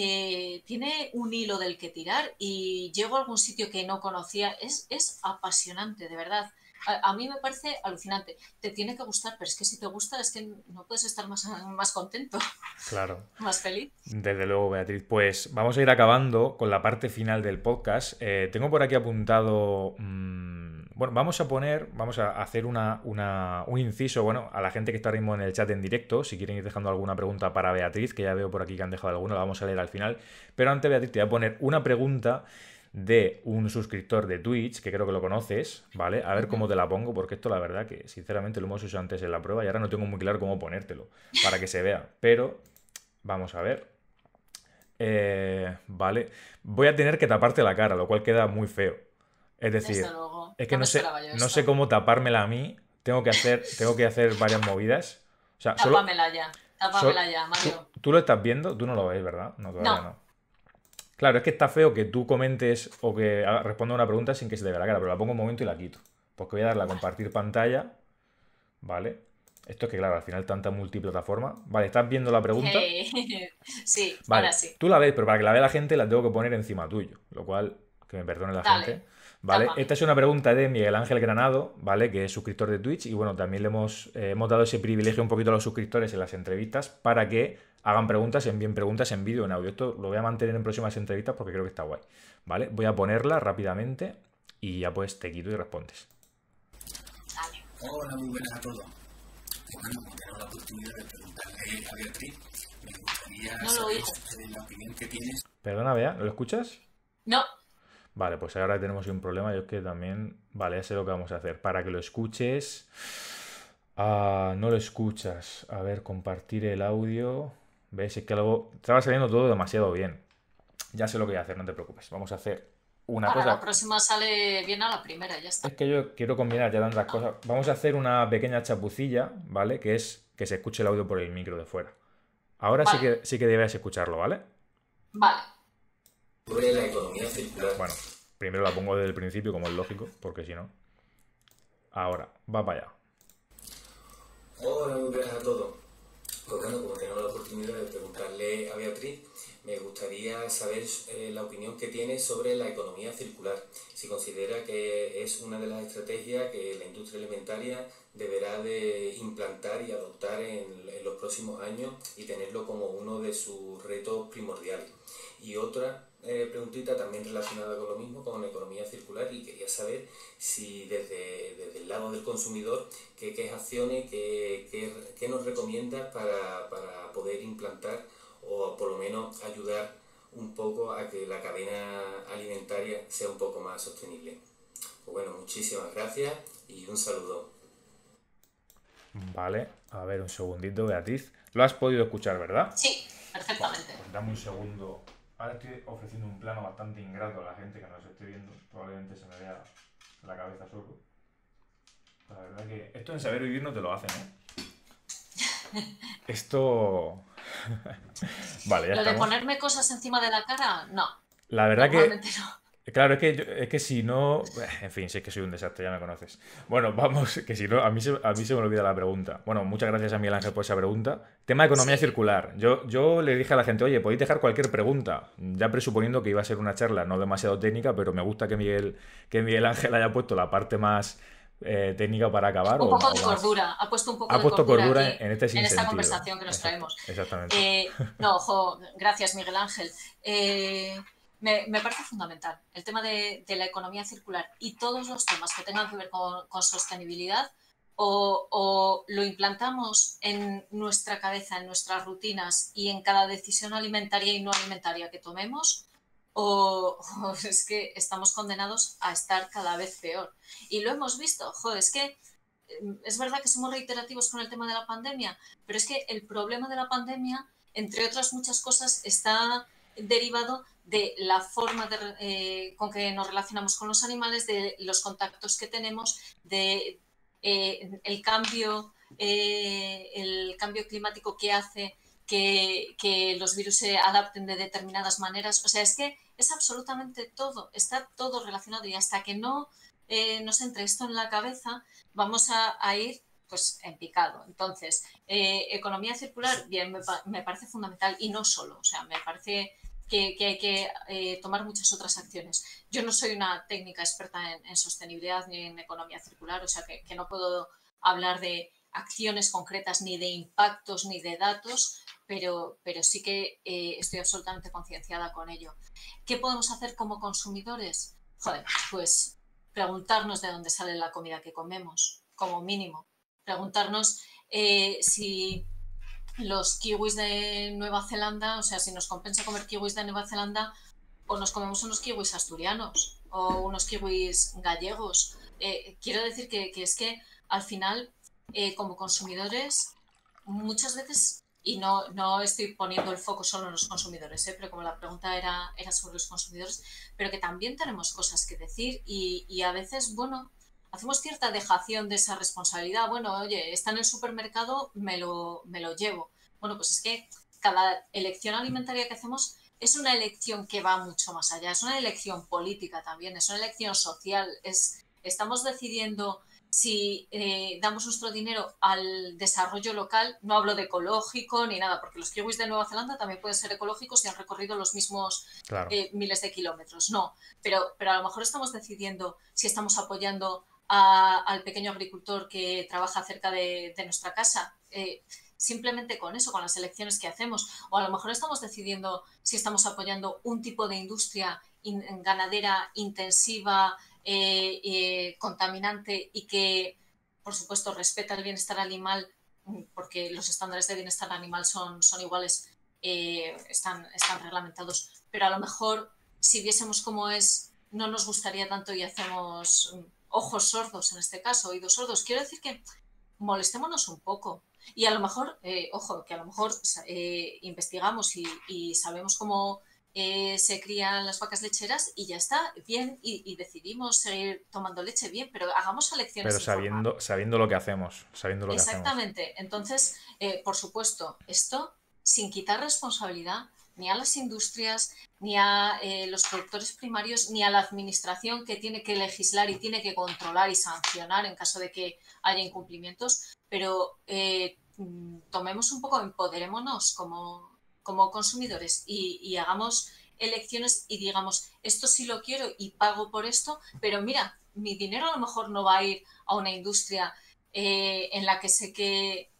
un hilo del que tirar y llego a algún sitio que no conocía. Es apasionante, de verdad. A mí me parece alucinante. Te tiene que gustar, pero es que si te gusta es que no puedes estar más contento. Claro. Más feliz. Desde luego, Beatriz. Pues vamos a ir acabando con la parte final del podcast. Tengo por aquí apuntado... Bueno, vamos a hacer un inciso, bueno, a la gente que está ahora mismo en el chat en directo, si quieren ir dejando alguna pregunta para Beatriz, que ya veo por aquí que han dejado alguna, la vamos a leer al final. Pero antes, Beatriz, te voy a poner una pregunta de un suscriptor de Twitch, que creo que lo conoces, ¿vale? A ver cómo te la pongo, porque esto la verdad que sinceramente lo hemos usado antes en la prueba y ahora no tengo muy claro cómo ponértelo para que se vea. Pero vamos a ver. Vale. Voy a tener que taparte la cara, lo cual queda muy feo. Es decir, es que no sé cómo tapármela a mí. Tengo que hacer varias movidas. O sea, tápamela ya, Mario. ¿Tú lo estás viendo? Tú no lo ves, ¿verdad? No, todavía no. Claro, es que está feo que tú comentes o que responda una pregunta sin que se te vea la cara, pero la pongo un momento y la quito. Porque voy a darle a compartir pantalla. Vale. Esto es que, claro, al final tanta multiplataforma. Vale, ¿estás viendo la pregunta? Sí, vale, ahora sí. Tú la ves, pero para que la vea la gente la tengo que poner encima tuyo. Lo cual, que me perdone la gente. ¿Vale? Esta es una pregunta de Miguel Ángel Granado, ¿vale? Que es suscriptor de Twitch y bueno, también le hemos dado ese privilegio un poquito a los suscriptores en las entrevistas para que hagan preguntas, envíen preguntas en vídeo, en audio. Esto lo voy a mantener en próximas entrevistas porque creo que está guay, ¿vale? Voy a ponerla rápidamente y ya pues te quito y respondes. Dale. Hola, muy buenas a todos. Bueno, como tenemos la oportunidad de preguntarle a Beatriz, me gustaría saber la opinión que tienes. Perdona, Bea, ¿lo escuchas? No. Vale, pues ahora tenemos un problema. Yo es que también... Vale, ya sé lo que vamos a hacer. Para que lo escuches... no lo escuchas. A ver, compartir el audio... ¿Ves? Es que algo... Estaba saliendo todo demasiado bien. Ya sé lo que voy a hacer, no te preocupes. Vamos a hacer una cosa... Para la próxima sale bien a la primera, ya está. Es que yo quiero combinar ya tantas cosas. Vamos a hacer una pequeña chapucilla, ¿vale? Que es que se escuche el audio por el micro de fuera. Ahora vale. sí que debes escucharlo, ¿vale? Vale. La economía circular. Bueno, primero la pongo desde el principio, como es lógico, porque si no... Ahora, va para allá. Hola, muy buenas a todos. Pues bueno, como tenemos la oportunidad de preguntarle a Beatriz, me gustaría saber la opinión que tiene sobre la economía circular. Si considera que es una de las estrategias que la industria alimentaria deberá de implantar y adoptar en los próximos años y tenerlo como uno de sus retos primordiales. Y otra preguntita también relacionada con lo mismo, con la economía circular, y quería saber si desde el lado del consumidor, qué acciones, qué nos recomiendas para poder implantar o por lo menos ayudar un poco a que la cadena alimentaria sea un poco más sostenible. Pues bueno, muchísimas gracias y un saludo. Vale, a ver un segundito, Beatriz. Lo has podido escuchar, ¿verdad? Sí, perfectamente. Bueno, pues dame un segundo. Ahora estoy ofreciendo un plano bastante ingrato a la gente que nos esté viendo. Probablemente se me vea la cabeza solo. La verdad que esto en Saber Vivir no te lo hacen, ¿eh? Esto... Vale, ya estamos. Lo de ponerme cosas encima de la cara, no. La verdad que... No. Claro, es que si no... En fin, si es que soy un desastre, ya me conoces. Bueno, vamos, que si no, a mí se me olvida la pregunta. Bueno, muchas gracias a Miguel Ángel por esa pregunta. Tema de economía circular. Yo le dije a la gente, oye, podéis dejar cualquier pregunta, ya presuponiendo que iba a ser una charla no demasiado técnica, pero me gusta que Miguel Ángel haya puesto la parte más técnica para acabar. Un poco de cordura. Ha puesto cordura aquí, en esta conversación que nos traemos. Exactamente. No, ojo, gracias Miguel Ángel. Me parece fundamental el tema de la economía circular y todos los temas que tengan que ver con sostenibilidad o lo implantamos en nuestra cabeza, en nuestras rutinas y en cada decisión alimentaria y no alimentaria que tomemos o es que estamos condenados a estar cada vez peor. Y lo hemos visto, jo, es que es verdad que somos reiterativos con el tema de la pandemia, pero es que el problema de la pandemia, entre otras muchas cosas, está derivado de la forma con que nos relacionamos con los animales, de los contactos que tenemos, de el cambio climático que hace que los virus se adapten de determinadas maneras. O sea, es que es absolutamente todo, está todo relacionado y hasta que no nos entre esto en la cabeza vamos a ir pues en picado. Entonces, economía circular, bien, me parece fundamental y no solo, o sea, me parece... Que hay que tomar muchas otras acciones. Yo no soy una técnica experta en sostenibilidad ni en economía circular, o sea que no puedo hablar de acciones concretas ni de impactos ni de datos, pero sí que estoy absolutamente concienciada con ello. ¿Qué podemos hacer como consumidores? Joder, pues preguntarnos de dónde sale la comida que comemos, como mínimo. Preguntarnos si... los kiwis de Nueva Zelanda, o sea, si nos compensa comer kiwis de Nueva Zelanda o nos comemos unos kiwis asturianos o unos kiwis gallegos. Quiero decir que es que al final, como consumidores, muchas veces, y no estoy poniendo el foco solo en los consumidores, pero como la pregunta era sobre los consumidores, pero que también tenemos cosas que decir y a veces, bueno, hacemos cierta dejación de esa responsabilidad. Bueno, oye, está en el supermercado, me lo llevo. Bueno, pues es que cada elección alimentaria que hacemos es una elección que va mucho más allá. Es una elección política también, es una elección social. Estamos decidiendo si damos nuestro dinero al desarrollo local. No hablo de ecológico ni nada, porque los kiwis de Nueva Zelanda también pueden ser ecológicos y han recorrido los mismos claro, miles de kilómetros. No, pero a lo mejor estamos decidiendo si estamos apoyando al pequeño agricultor que trabaja cerca de nuestra casa. simplemente con eso, con las elecciones que hacemos. O a lo mejor estamos decidiendo si estamos apoyando un tipo de industria ganadera intensiva, contaminante y que, por supuesto, respeta el bienestar animal, porque los estándares de bienestar animal son iguales, están reglamentados. Pero a lo mejor, si viésemos cómo es, no nos gustaría tanto y hacemos ojos sordos en este caso, oídos sordos. Quiero decir que molestémonos un poco. Y a lo mejor, ojo, que a lo mejor investigamos y sabemos cómo se crían las vacas lecheras y ya está, bien, y decidimos seguir tomando leche, bien, pero hagamos elecciones. Pero sabiendo lo que hacemos. Exactamente. Entonces, por supuesto, esto sin quitar responsabilidad ni a las industrias, ni a los productores primarios, ni a la administración que tiene que legislar y tiene que controlar y sancionar en caso de que haya incumplimientos, pero tomemos un poco, empoderémonos como consumidores y hagamos elecciones y digamos, esto sí lo quiero y pago por esto, pero mira, mi dinero a lo mejor no va a ir a una industria en la que sé que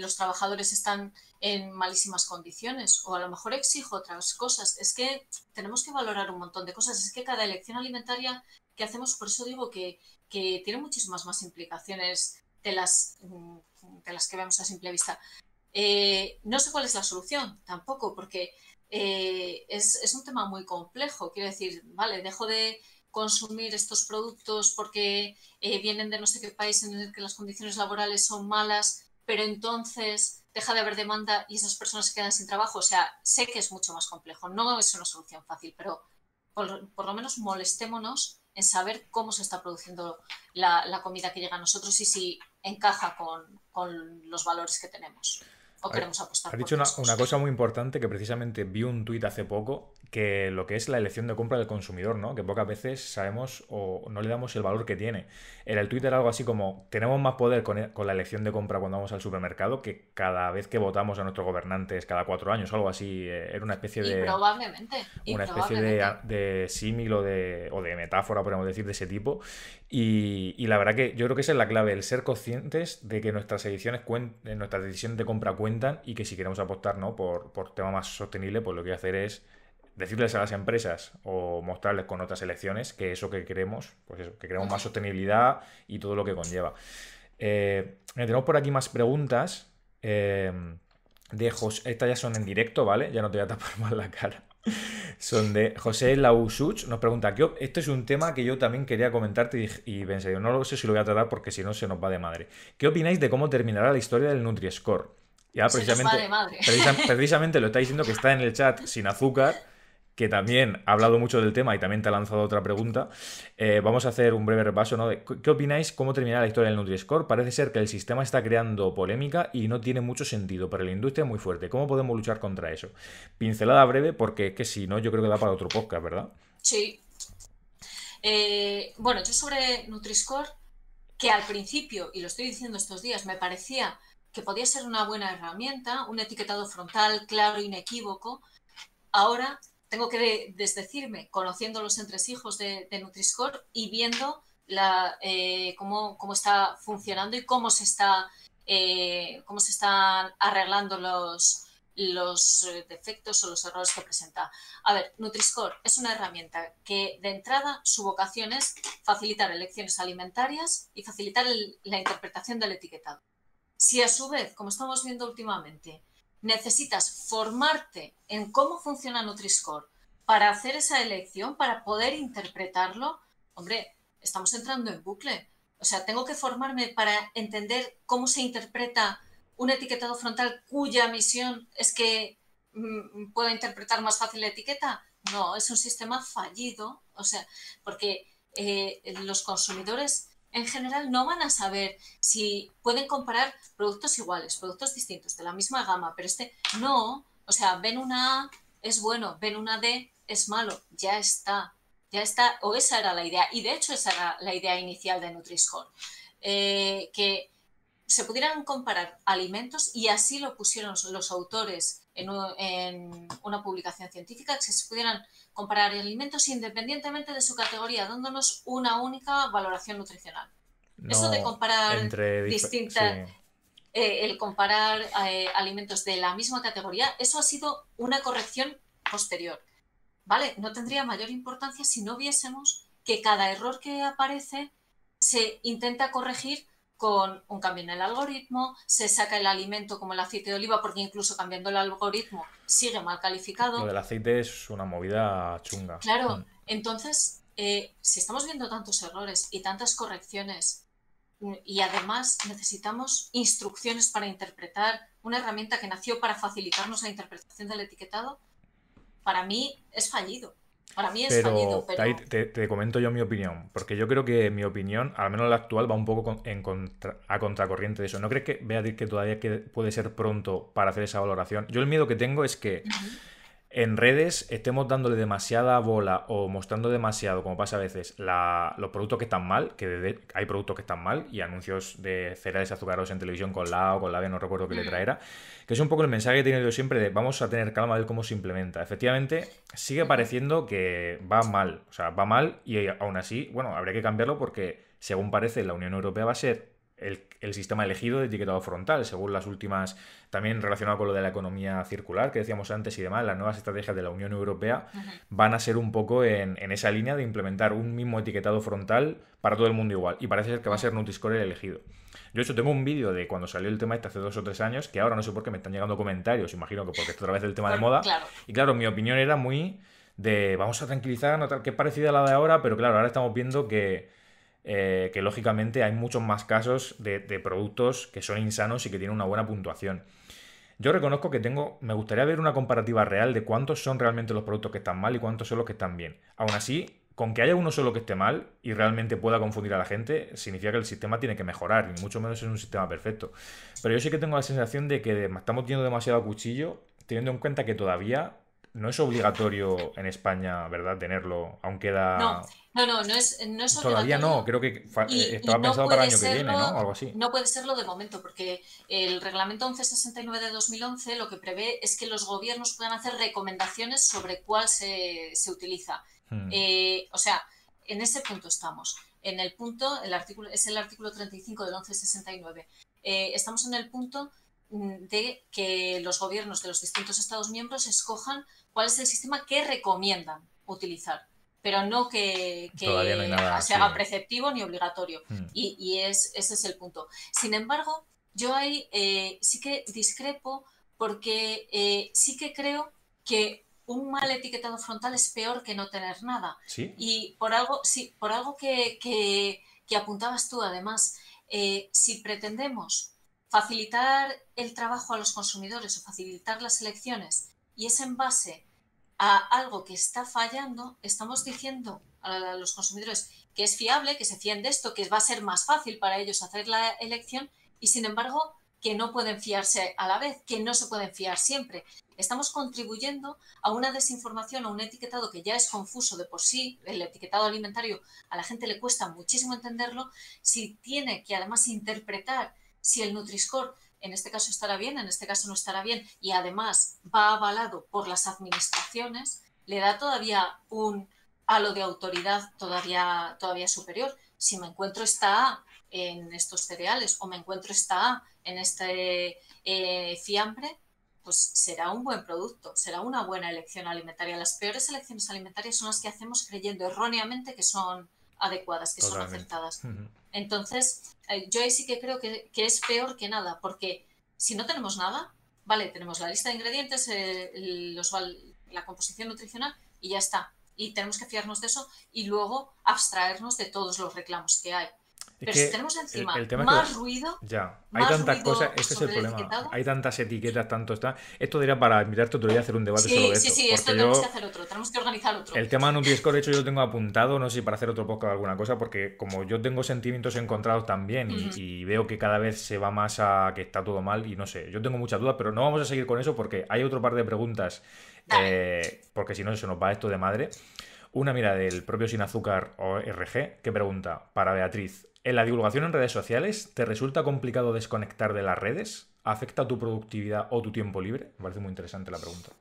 los trabajadores están en malísimas condiciones, o a lo mejor exijo otras cosas. Es que tenemos que valorar un montón de cosas. Es que cada elección alimentaria que hacemos, por eso digo que tiene muchísimas más implicaciones de las que vemos a simple vista. No sé cuál es la solución tampoco, porque es un tema muy complejo. Quiero decir, vale, dejo de consumir estos productos porque vienen de no sé qué país en el que las condiciones laborales son malas, pero entonces deja de haber demanda y esas personas se quedan sin trabajo. O sea, sé que es mucho más complejo, no es una solución fácil, pero por lo menos molestémonos en saber cómo se está produciendo la comida que llega a nosotros y si encaja con los valores que tenemos o queremos apostar. Has dicho una cosa muy importante, que precisamente vi un tuit hace poco, que lo que es la elección de compra del consumidor, ¿no? Que pocas veces sabemos o no le damos el valor que tiene. El tuit era algo así como, tenemos más poder con la elección de compra cuando vamos al supermercado que cada vez que votamos a nuestros gobernantes cada 4 años, algo así. Era una especie de... Probablemente una especie de símil o de metáfora, podemos decir, de ese tipo. Y la verdad que yo creo que esa es la clave, el ser conscientes de que nuestras decisiones de compra cuentan y que si queremos apostar, ¿no?, por tema más sostenible, pues lo que hay que hacer es decirles a las empresas o mostrarles con otras elecciones que eso que queremos, pues eso, que queremos más sostenibilidad y todo lo que conlleva. Tenemos por aquí más preguntas. De José, estas ya son en directo, ¿vale? Ya no te voy a tapar más la cara. Son de José Lausuch, nos pregunta, esto es un tema que yo también quería comentarte y pensé, no lo sé si lo voy a tratar porque si no se nos va de madre. ¿Qué opináis de cómo terminará la historia del Nutri-Score? Ya precisamente lo está diciendo, que está en el chat Sin Azúcar, que también ha hablado mucho del tema y también te ha lanzado otra pregunta. Vamos a hacer un breve repaso, ¿no? De, ¿qué opináis cómo terminará la historia del Nutri-Score? Parece ser que el sistema está creando polémica y no tiene mucho sentido, pero la industria es muy fuerte. ¿Cómo podemos luchar contra eso? Pincelada breve, porque es que si no, yo creo que da para otro podcast, ¿verdad? Sí. Bueno, yo sobre Nutri-Score, que al principio, y lo estoy diciendo estos días, me parecía que podía ser una buena herramienta, un etiquetado frontal, claro, inequívoco. Ahora tengo que desdecirme, conociendo los entresijos de Nutri-Score y viendo cómo está funcionando y cómo se están arreglando los defectos o los errores que presenta. A ver, Nutri-Score es una herramienta que, de entrada, su vocación es facilitar elecciones alimentarias y facilitar la interpretación del etiquetado. Si a su vez, como estamos viendo últimamente, necesitas formarte en cómo funciona Nutri-Score para hacer esa elección, para poder interpretarlo, hombre, estamos entrando en bucle. O sea, tengo que formarme para entender cómo se interpreta un etiquetado frontal cuya misión es que pueda interpretar más fácil la etiqueta. No, es un sistema fallido, o sea, porque los consumidores en general no van a saber si pueden comparar productos iguales, productos distintos, de la misma gama, pero no, o sea, ven una A es bueno, ven una D es malo, ya está, o esa era la idea, y de hecho esa era la idea inicial de Nutri-Score, que se pudieran comparar alimentos, y así lo pusieron los autores en una publicación científica, que se pudieran comparar alimentos independientemente de su categoría, dándonos una única valoración nutricional. No, eso de comparar distintas... Sí. el comparar alimentos de la misma categoría, eso ha sido una corrección posterior, ¿vale? No tendría mayor importancia si no viésemos que cada error que aparece se intenta corregir con un cambio en el algoritmo, se saca el alimento como el aceite de oliva, porque incluso cambiando el algoritmo sigue mal calificado. Lo del aceite es una movida chunga. Claro, entonces, si estamos viendo tantos errores y tantas correcciones, y además necesitamos instrucciones para interpretar, una herramienta que nació para facilitarnos la interpretación del etiquetado, para mí es fallido. Para mí es fallido, pero... Te comento yo mi opinión, porque yo creo que mi opinión, al menos la actual, va un poco a contracorriente de eso. ¿No crees que, Beatriz, que todavía puede ser pronto para hacer esa valoración? Yo el miedo que tengo es que en redes estemos dándole demasiada bola o mostrando demasiado, como pasa a veces, los productos que están mal, que hay productos que están mal, y anuncios de cereales azucarados en televisión con la A o con la B, no recuerdo qué letra era, que es un poco el mensaje que he tenido yo siempre de vamos a tener calma de cómo se implementa. Efectivamente, sigue pareciendo que va mal, o sea, va mal, y aún así, bueno, habría que cambiarlo porque, según parece, la Unión Europea va a ser el sistema elegido de etiquetado frontal, según las últimas, también relacionado con lo de la economía circular que decíamos antes y demás, las nuevas estrategias de la Unión Europea van a ser un poco en esa línea de implementar un mismo etiquetado frontal para todo el mundo igual, y parece ser que va a ser Nutri-Score el elegido. Yo de hecho tengo un vídeo de cuando salió el tema este hace 2 o 3 años, que ahora no sé por qué me están llegando comentarios, imagino que porque es otra vez el tema de moda, claro. Y claro, mi opinión era muy de vamos a tranquilizar, que es parecida a la de ahora, pero claro, ahora estamos viendo que lógicamente hay muchos más casos de productos que son insanos y que tienen una buena puntuación. Yo reconozco que me gustaría ver una comparativa real de cuántos son realmente los productos que están mal y cuántos son los que están bien. Aún así, con que haya uno solo que esté mal y realmente pueda confundir a la gente, significa que el sistema tiene que mejorar, y mucho menos es un sistema perfecto. Pero yo sí que tengo la sensación de que estamos yendo demasiado a cuchillo, teniendo en cuenta que todavía no es obligatorio en España, ¿verdad?, tenerlo, aún queda... No es obligatorio. Todavía no, creo que estaba pensado para el año que viene, ¿no? O algo así. No puede serlo de momento, porque el reglamento 1169 de 2011 lo que prevé es que los gobiernos puedan hacer recomendaciones sobre cuál se utiliza. O sea, en ese punto estamos. En el punto, es el artículo 35 del 1169. Estamos en el punto de que los gobiernos de los distintos Estados miembros escojan cuál es el sistema que recomiendan utilizar, pero no que no nada, se haga preceptivo ni obligatorio. Ese es el punto. Sin embargo, yo ahí sí que discrepo, porque sí que creo que un mal etiquetado frontal es peor que no tener nada. ¿Sí? Y por algo que apuntabas tú, además, si pretendemos facilitar el trabajo a los consumidores o facilitar las elecciones, y es en base a algo que está fallando, estamos diciendo a los consumidores que es fiable, que se fíen de esto, que va a ser más fácil para ellos hacer la elección, y sin embargo que no pueden fiarse a la vez, que no se pueden fiar siempre. Estamos contribuyendo a una desinformación, a un etiquetado que ya es confuso de por sí, el etiquetado alimentario a la gente le cuesta muchísimo entenderlo, si tiene que además interpretar si el Nutri-Score en este caso estará bien, en este caso no estará bien, y además va avalado por las administraciones, le da todavía un halo de autoridad todavía superior. Si me encuentro esta A en estos cereales o me encuentro esta A en este fiambre, pues será un buen producto, será una buena elección alimentaria. Las peores elecciones alimentarias son las que hacemos creyendo erróneamente que son adecuadas, que son acertadas. Entonces, yo ahí sí que creo que es peor que nada, porque si no tenemos nada, vale, tenemos la lista de ingredientes, la composición nutricional y ya está. Y tenemos que fiarnos de eso y luego abstraernos de todos los reclamos que hay. Pero si tenemos encima más ruido... Ya, hay tantas cosas, este es el problema. Hay tantas etiquetas, tanto está... Esto diría para invitarte otro día a hacer un debate sobre esto. Sí, esto tenemos que hacer otro, tenemos que organizar otro. El tema de Nutri-Score, de hecho, yo lo tengo apuntado, no sé si para hacer otro podcast o alguna cosa, porque como yo tengo sentimientos encontrados también y veo que cada vez se va más a que está todo mal y no sé, yo tengo muchas dudas, pero no vamos a seguir con eso porque hay otro par de preguntas, porque si no se nos va esto de madre. Una, mira, del propio Sin Azúcar ORG, que pregunta para Beatriz: ¿en la divulgación en redes sociales te resulta complicado desconectar de las redes? ¿Afecta tu productividad o tu tiempo libre? Me parece muy interesante la pregunta.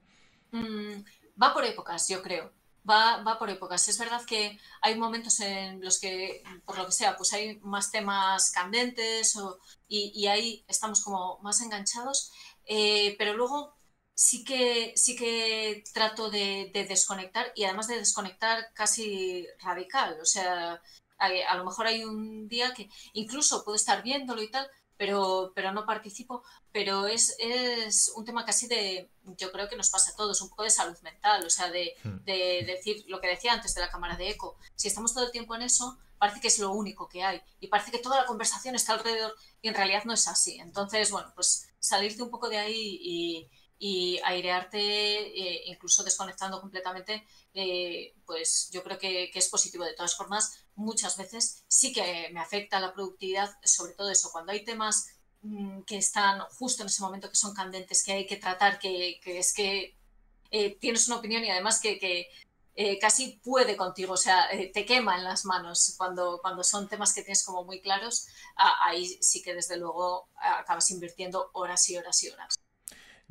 Va por épocas, yo creo. va por épocas. Es verdad que hay momentos en los que, por lo que sea, pues hay más temas candentes y ahí estamos como más enganchados, pero luego sí que trato de desconectar, y además de desconectar casi radical. O sea, a lo mejor hay un día que incluso puedo estar viéndolo y tal, pero no participo, pero es un tema casi de, yo creo que nos pasa a todos, un poco de salud mental, o sea, de decir lo que decía antes de la cámara de eco. Si estamos todo el tiempo en eso, parece que es lo único que hay y parece que toda la conversación está alrededor y en realidad no es así. Entonces, bueno, pues salirte un poco de ahí y airearte, incluso desconectando completamente, pues yo creo que es positivo. De todas formas, muchas veces sí que me afecta la productividad, sobre todo eso, cuando hay temas que están justo en ese momento, que son candentes, que hay que tratar, que es que tienes una opinión y además que casi puede contigo, o sea, te quema en las manos cuando son temas que tienes como muy claros. Ahí sí que desde luego acabas invirtiendo horas y horas y horas.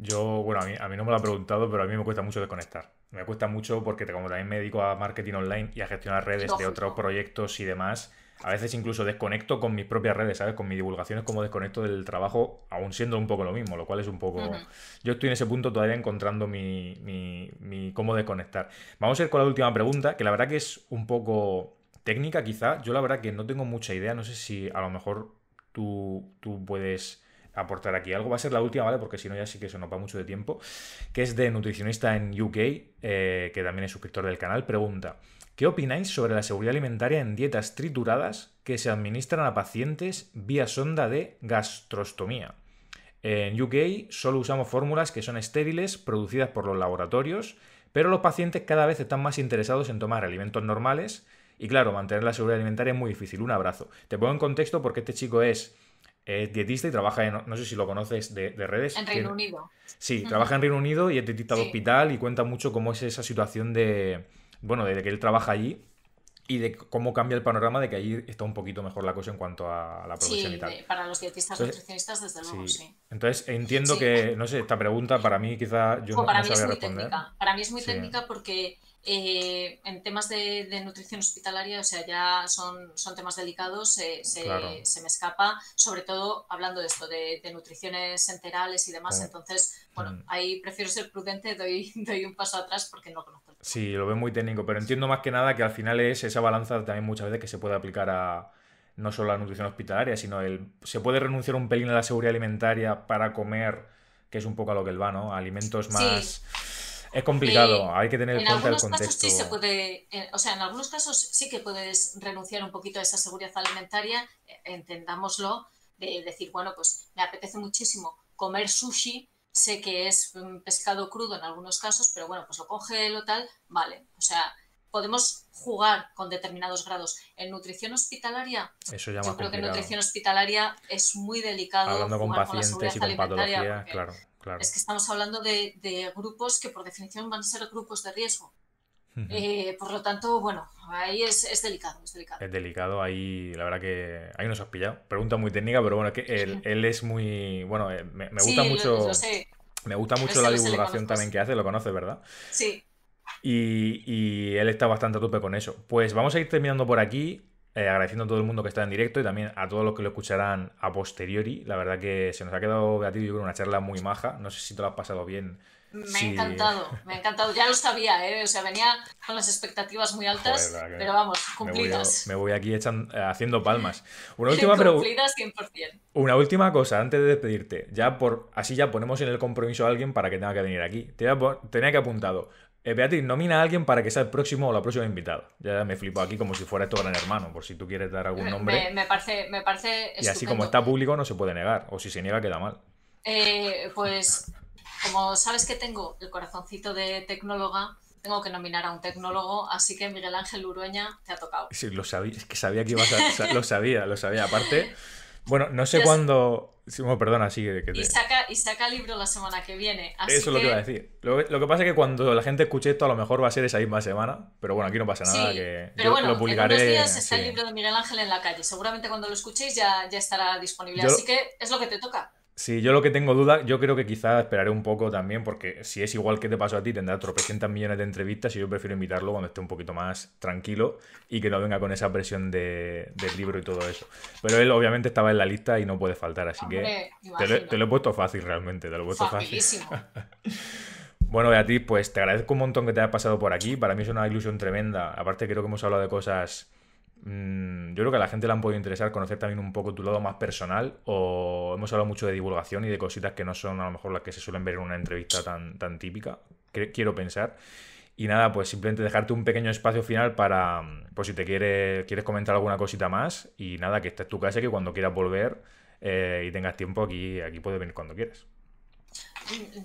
Yo, bueno, a mí no me lo ha preguntado, pero a mí me cuesta mucho desconectar. Me cuesta mucho porque como también me dedico a marketing online y a gestionar redes de otros proyectos y demás, a veces incluso desconecto con mis propias redes, ¿sabes? Con mi divulgación es como desconecto del trabajo, aún siendo un poco lo mismo, lo cual es un poco... Yo estoy en ese punto todavía encontrando mi cómo desconectar. Vamos a ir con la última pregunta, que la verdad que es un poco técnica quizá. Yo la verdad que no tengo mucha idea, no sé si a lo mejor tú puedes... aportar aquí algo. Va a ser la última, ¿vale? Porque si no ya sí que se nos va mucho de tiempo, que es de Nutricionista en UK, que también es suscriptor del canal. Pregunta: ¿qué opináis sobre la seguridad alimentaria en dietas trituradas que se administran a pacientes vía sonda de gastrostomía? En UK solo usamos fórmulas que son estériles, producidas por los laboratorios, pero los pacientes cada vez están más interesados en tomar alimentos normales y, claro, mantener la seguridad alimentaria es muy difícil. Un abrazo. Te pongo en contexto porque este chico es dietista y trabaja en, no sé si lo conoces, de redes. En Reino Unido. Sí, trabaja en Reino Unido y es dietista de hospital, y cuenta mucho cómo es esa situación de, bueno, de que él trabaja allí y de cómo cambia el panorama, de que allí está un poquito mejor la cosa en cuanto a la profesión y tal. Para los dietistas, entonces, nutricionistas, desde luego, sí. Entonces entiendo que, no sé, esta pregunta para mí quizá yo no sabía responder. Técnica. Para mí es muy técnica porque... en temas de nutrición hospitalaria, o sea, ya son temas delicados, se me escapa, sobre todo hablando de esto, de nutriciones enterales y demás. Entonces, bueno, ahí prefiero ser prudente, doy un paso atrás porque no conozco el tema. Sí, lo veo muy técnico, pero entiendo más que nada que al final es esa balanza también muchas veces que se puede aplicar a no solo a la nutrición hospitalaria, sino se puede renunciar un pelín a la seguridad alimentaria para comer, que es un poco a lo que él va, ¿no? Alimentos más... Sí. Es complicado, hay que tener en cuenta el contexto. Casos sí se puede, o sea, en algunos casos sí que puedes renunciar un poquito a esa seguridad alimentaria, entendámoslo, de decir, bueno, pues me apetece muchísimo comer sushi, sé que es pescado crudo en algunos casos, pero bueno, pues lo congelo, tal, vale. O sea, podemos jugar con determinados grados. En nutrición hospitalaria, eso ya yo creo complicado. Que en nutrición hospitalaria es muy delicado. Hablando jugar con pacientes y con patología, claro. Claro. Es que estamos hablando de grupos que por definición van a ser grupos de riesgo. Por lo tanto, bueno, ahí es delicado, es delicado. Es delicado, ahí la verdad que ahí nos has pillado. Pregunta muy técnica, pero bueno, es que él es muy... Bueno, me gusta mucho, lo sé. Me gusta mucho la divulgación también que hace, lo conoces, ¿verdad? Sí. Y él está bastante a tope con eso. Pues vamos a ir terminando por aquí. Agradeciendo a todo el mundo que está en directo y también a todos los que lo escucharán a posteriori. La verdad que se nos ha quedado, Beatriz, yo creo, una charla muy maja. No sé si te lo has pasado bien. Me ha encantado. Ya lo sabía, ¿eh? O sea, venía con las expectativas muy altas, joder, pero vamos, cumplidas. Me voy aquí haciendo palmas. Una última cumplidas 100%. Una última cosa, antes de despedirte. Así ya ponemos en el compromiso a alguien para que tenga que venir aquí. Tenía que apuntado. Beatriz, nomina a alguien para que sea el próximo o la próxima invitada. Ya me flipo aquí como si fuera esto Gran Hermano, por si tú quieres dar algún nombre. Me parece estupendo. Y así como está público no se puede negar, o si se niega queda mal. Pues como sabes que tengo el corazoncito de tecnóloga, tengo que nominar a un tecnólogo, así que Miguel Ángel Luroña, te ha tocado. Sí, lo sabía, es que sabía que ibas a... lo sabía. Aparte, bueno, no sé cuándo... Sí, bueno, perdona, sigue. Que te... y saca libro la semana que viene. Así eso es lo que iba a decir. Lo que pasa es que cuando la gente escuche esto, a lo mejor va a ser esa misma semana. Pero bueno, aquí no pasa nada. Sí, que pero yo bueno, lo publicaré. En unos días está el libro de Miguel Ángel en la calle. Seguramente cuando lo escuchéis ya estará disponible. Así que es lo que te toca. Sí, yo lo que tengo duda, yo creo que quizás esperaré un poco también, porque si es igual que te pasó a ti, tendrá tropecientas millones de entrevistas y yo prefiero invitarlo cuando esté un poquito más tranquilo y que no venga con esa presión del libro y todo eso. Pero él obviamente estaba en la lista y no puede faltar, así hombre, que te lo he puesto fácil realmente, te lo he puesto facilísimo. Fácil. Bueno, Beatriz, pues te agradezco un montón que te hayas pasado por aquí, para mí es una ilusión tremenda, aparte creo que hemos hablado de cosas... Yo creo que a la gente le han podido interesar conocer también un poco tu lado más personal, o hemos hablado mucho de divulgación y de cositas que no son a lo mejor las que se suelen ver en una entrevista tan típica, que quiero pensar. Y nada, pues simplemente dejarte un pequeño espacio final para, pues si te quieres comentar alguna cosita más, y nada, que esta es tu casa, que cuando quieras volver y tengas tiempo aquí puedes venir cuando quieras.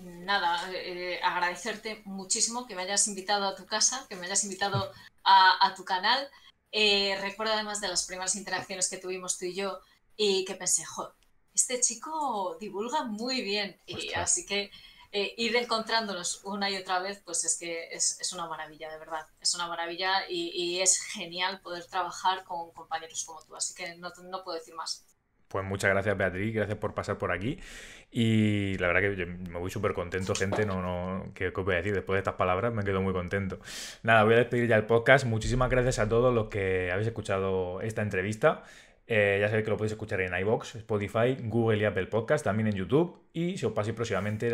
Nada, agradecerte muchísimo que me hayas invitado a tu casa, que me hayas invitado a tu canal. Recuerdo además de las primeras interacciones que tuvimos tú y yo, y que pensé, jo, este chico divulga muy bien, y así que ir encontrándonos una y otra vez, pues es que es una maravilla, de verdad, es una maravilla, y es genial poder trabajar con compañeros como tú, así que no puedo decir más. Pues muchas gracias, Beatriz, gracias por pasar por aquí, y la verdad que me voy súper contento, gente, ¿qué voy a decir? Después de estas palabras me quedo muy contento. Nada, voy a despedir ya el podcast, muchísimas gracias a todos los que habéis escuchado esta entrevista, ya sabéis que lo podéis escuchar en iVoox, Spotify, Google y Apple Podcast, también en YouTube, y si os pasáis próximamente,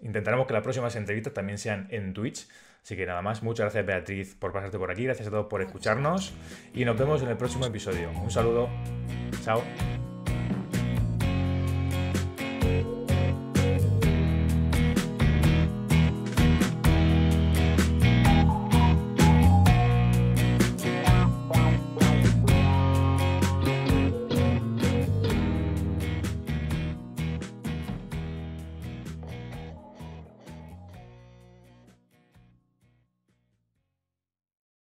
intentaremos que las próximas entrevistas también sean en Twitch. Así que nada más, muchas gracias, Beatriz, por pasarte por aquí, gracias a todos por escucharnos, y nos vemos en el próximo episodio. Un saludo, chao.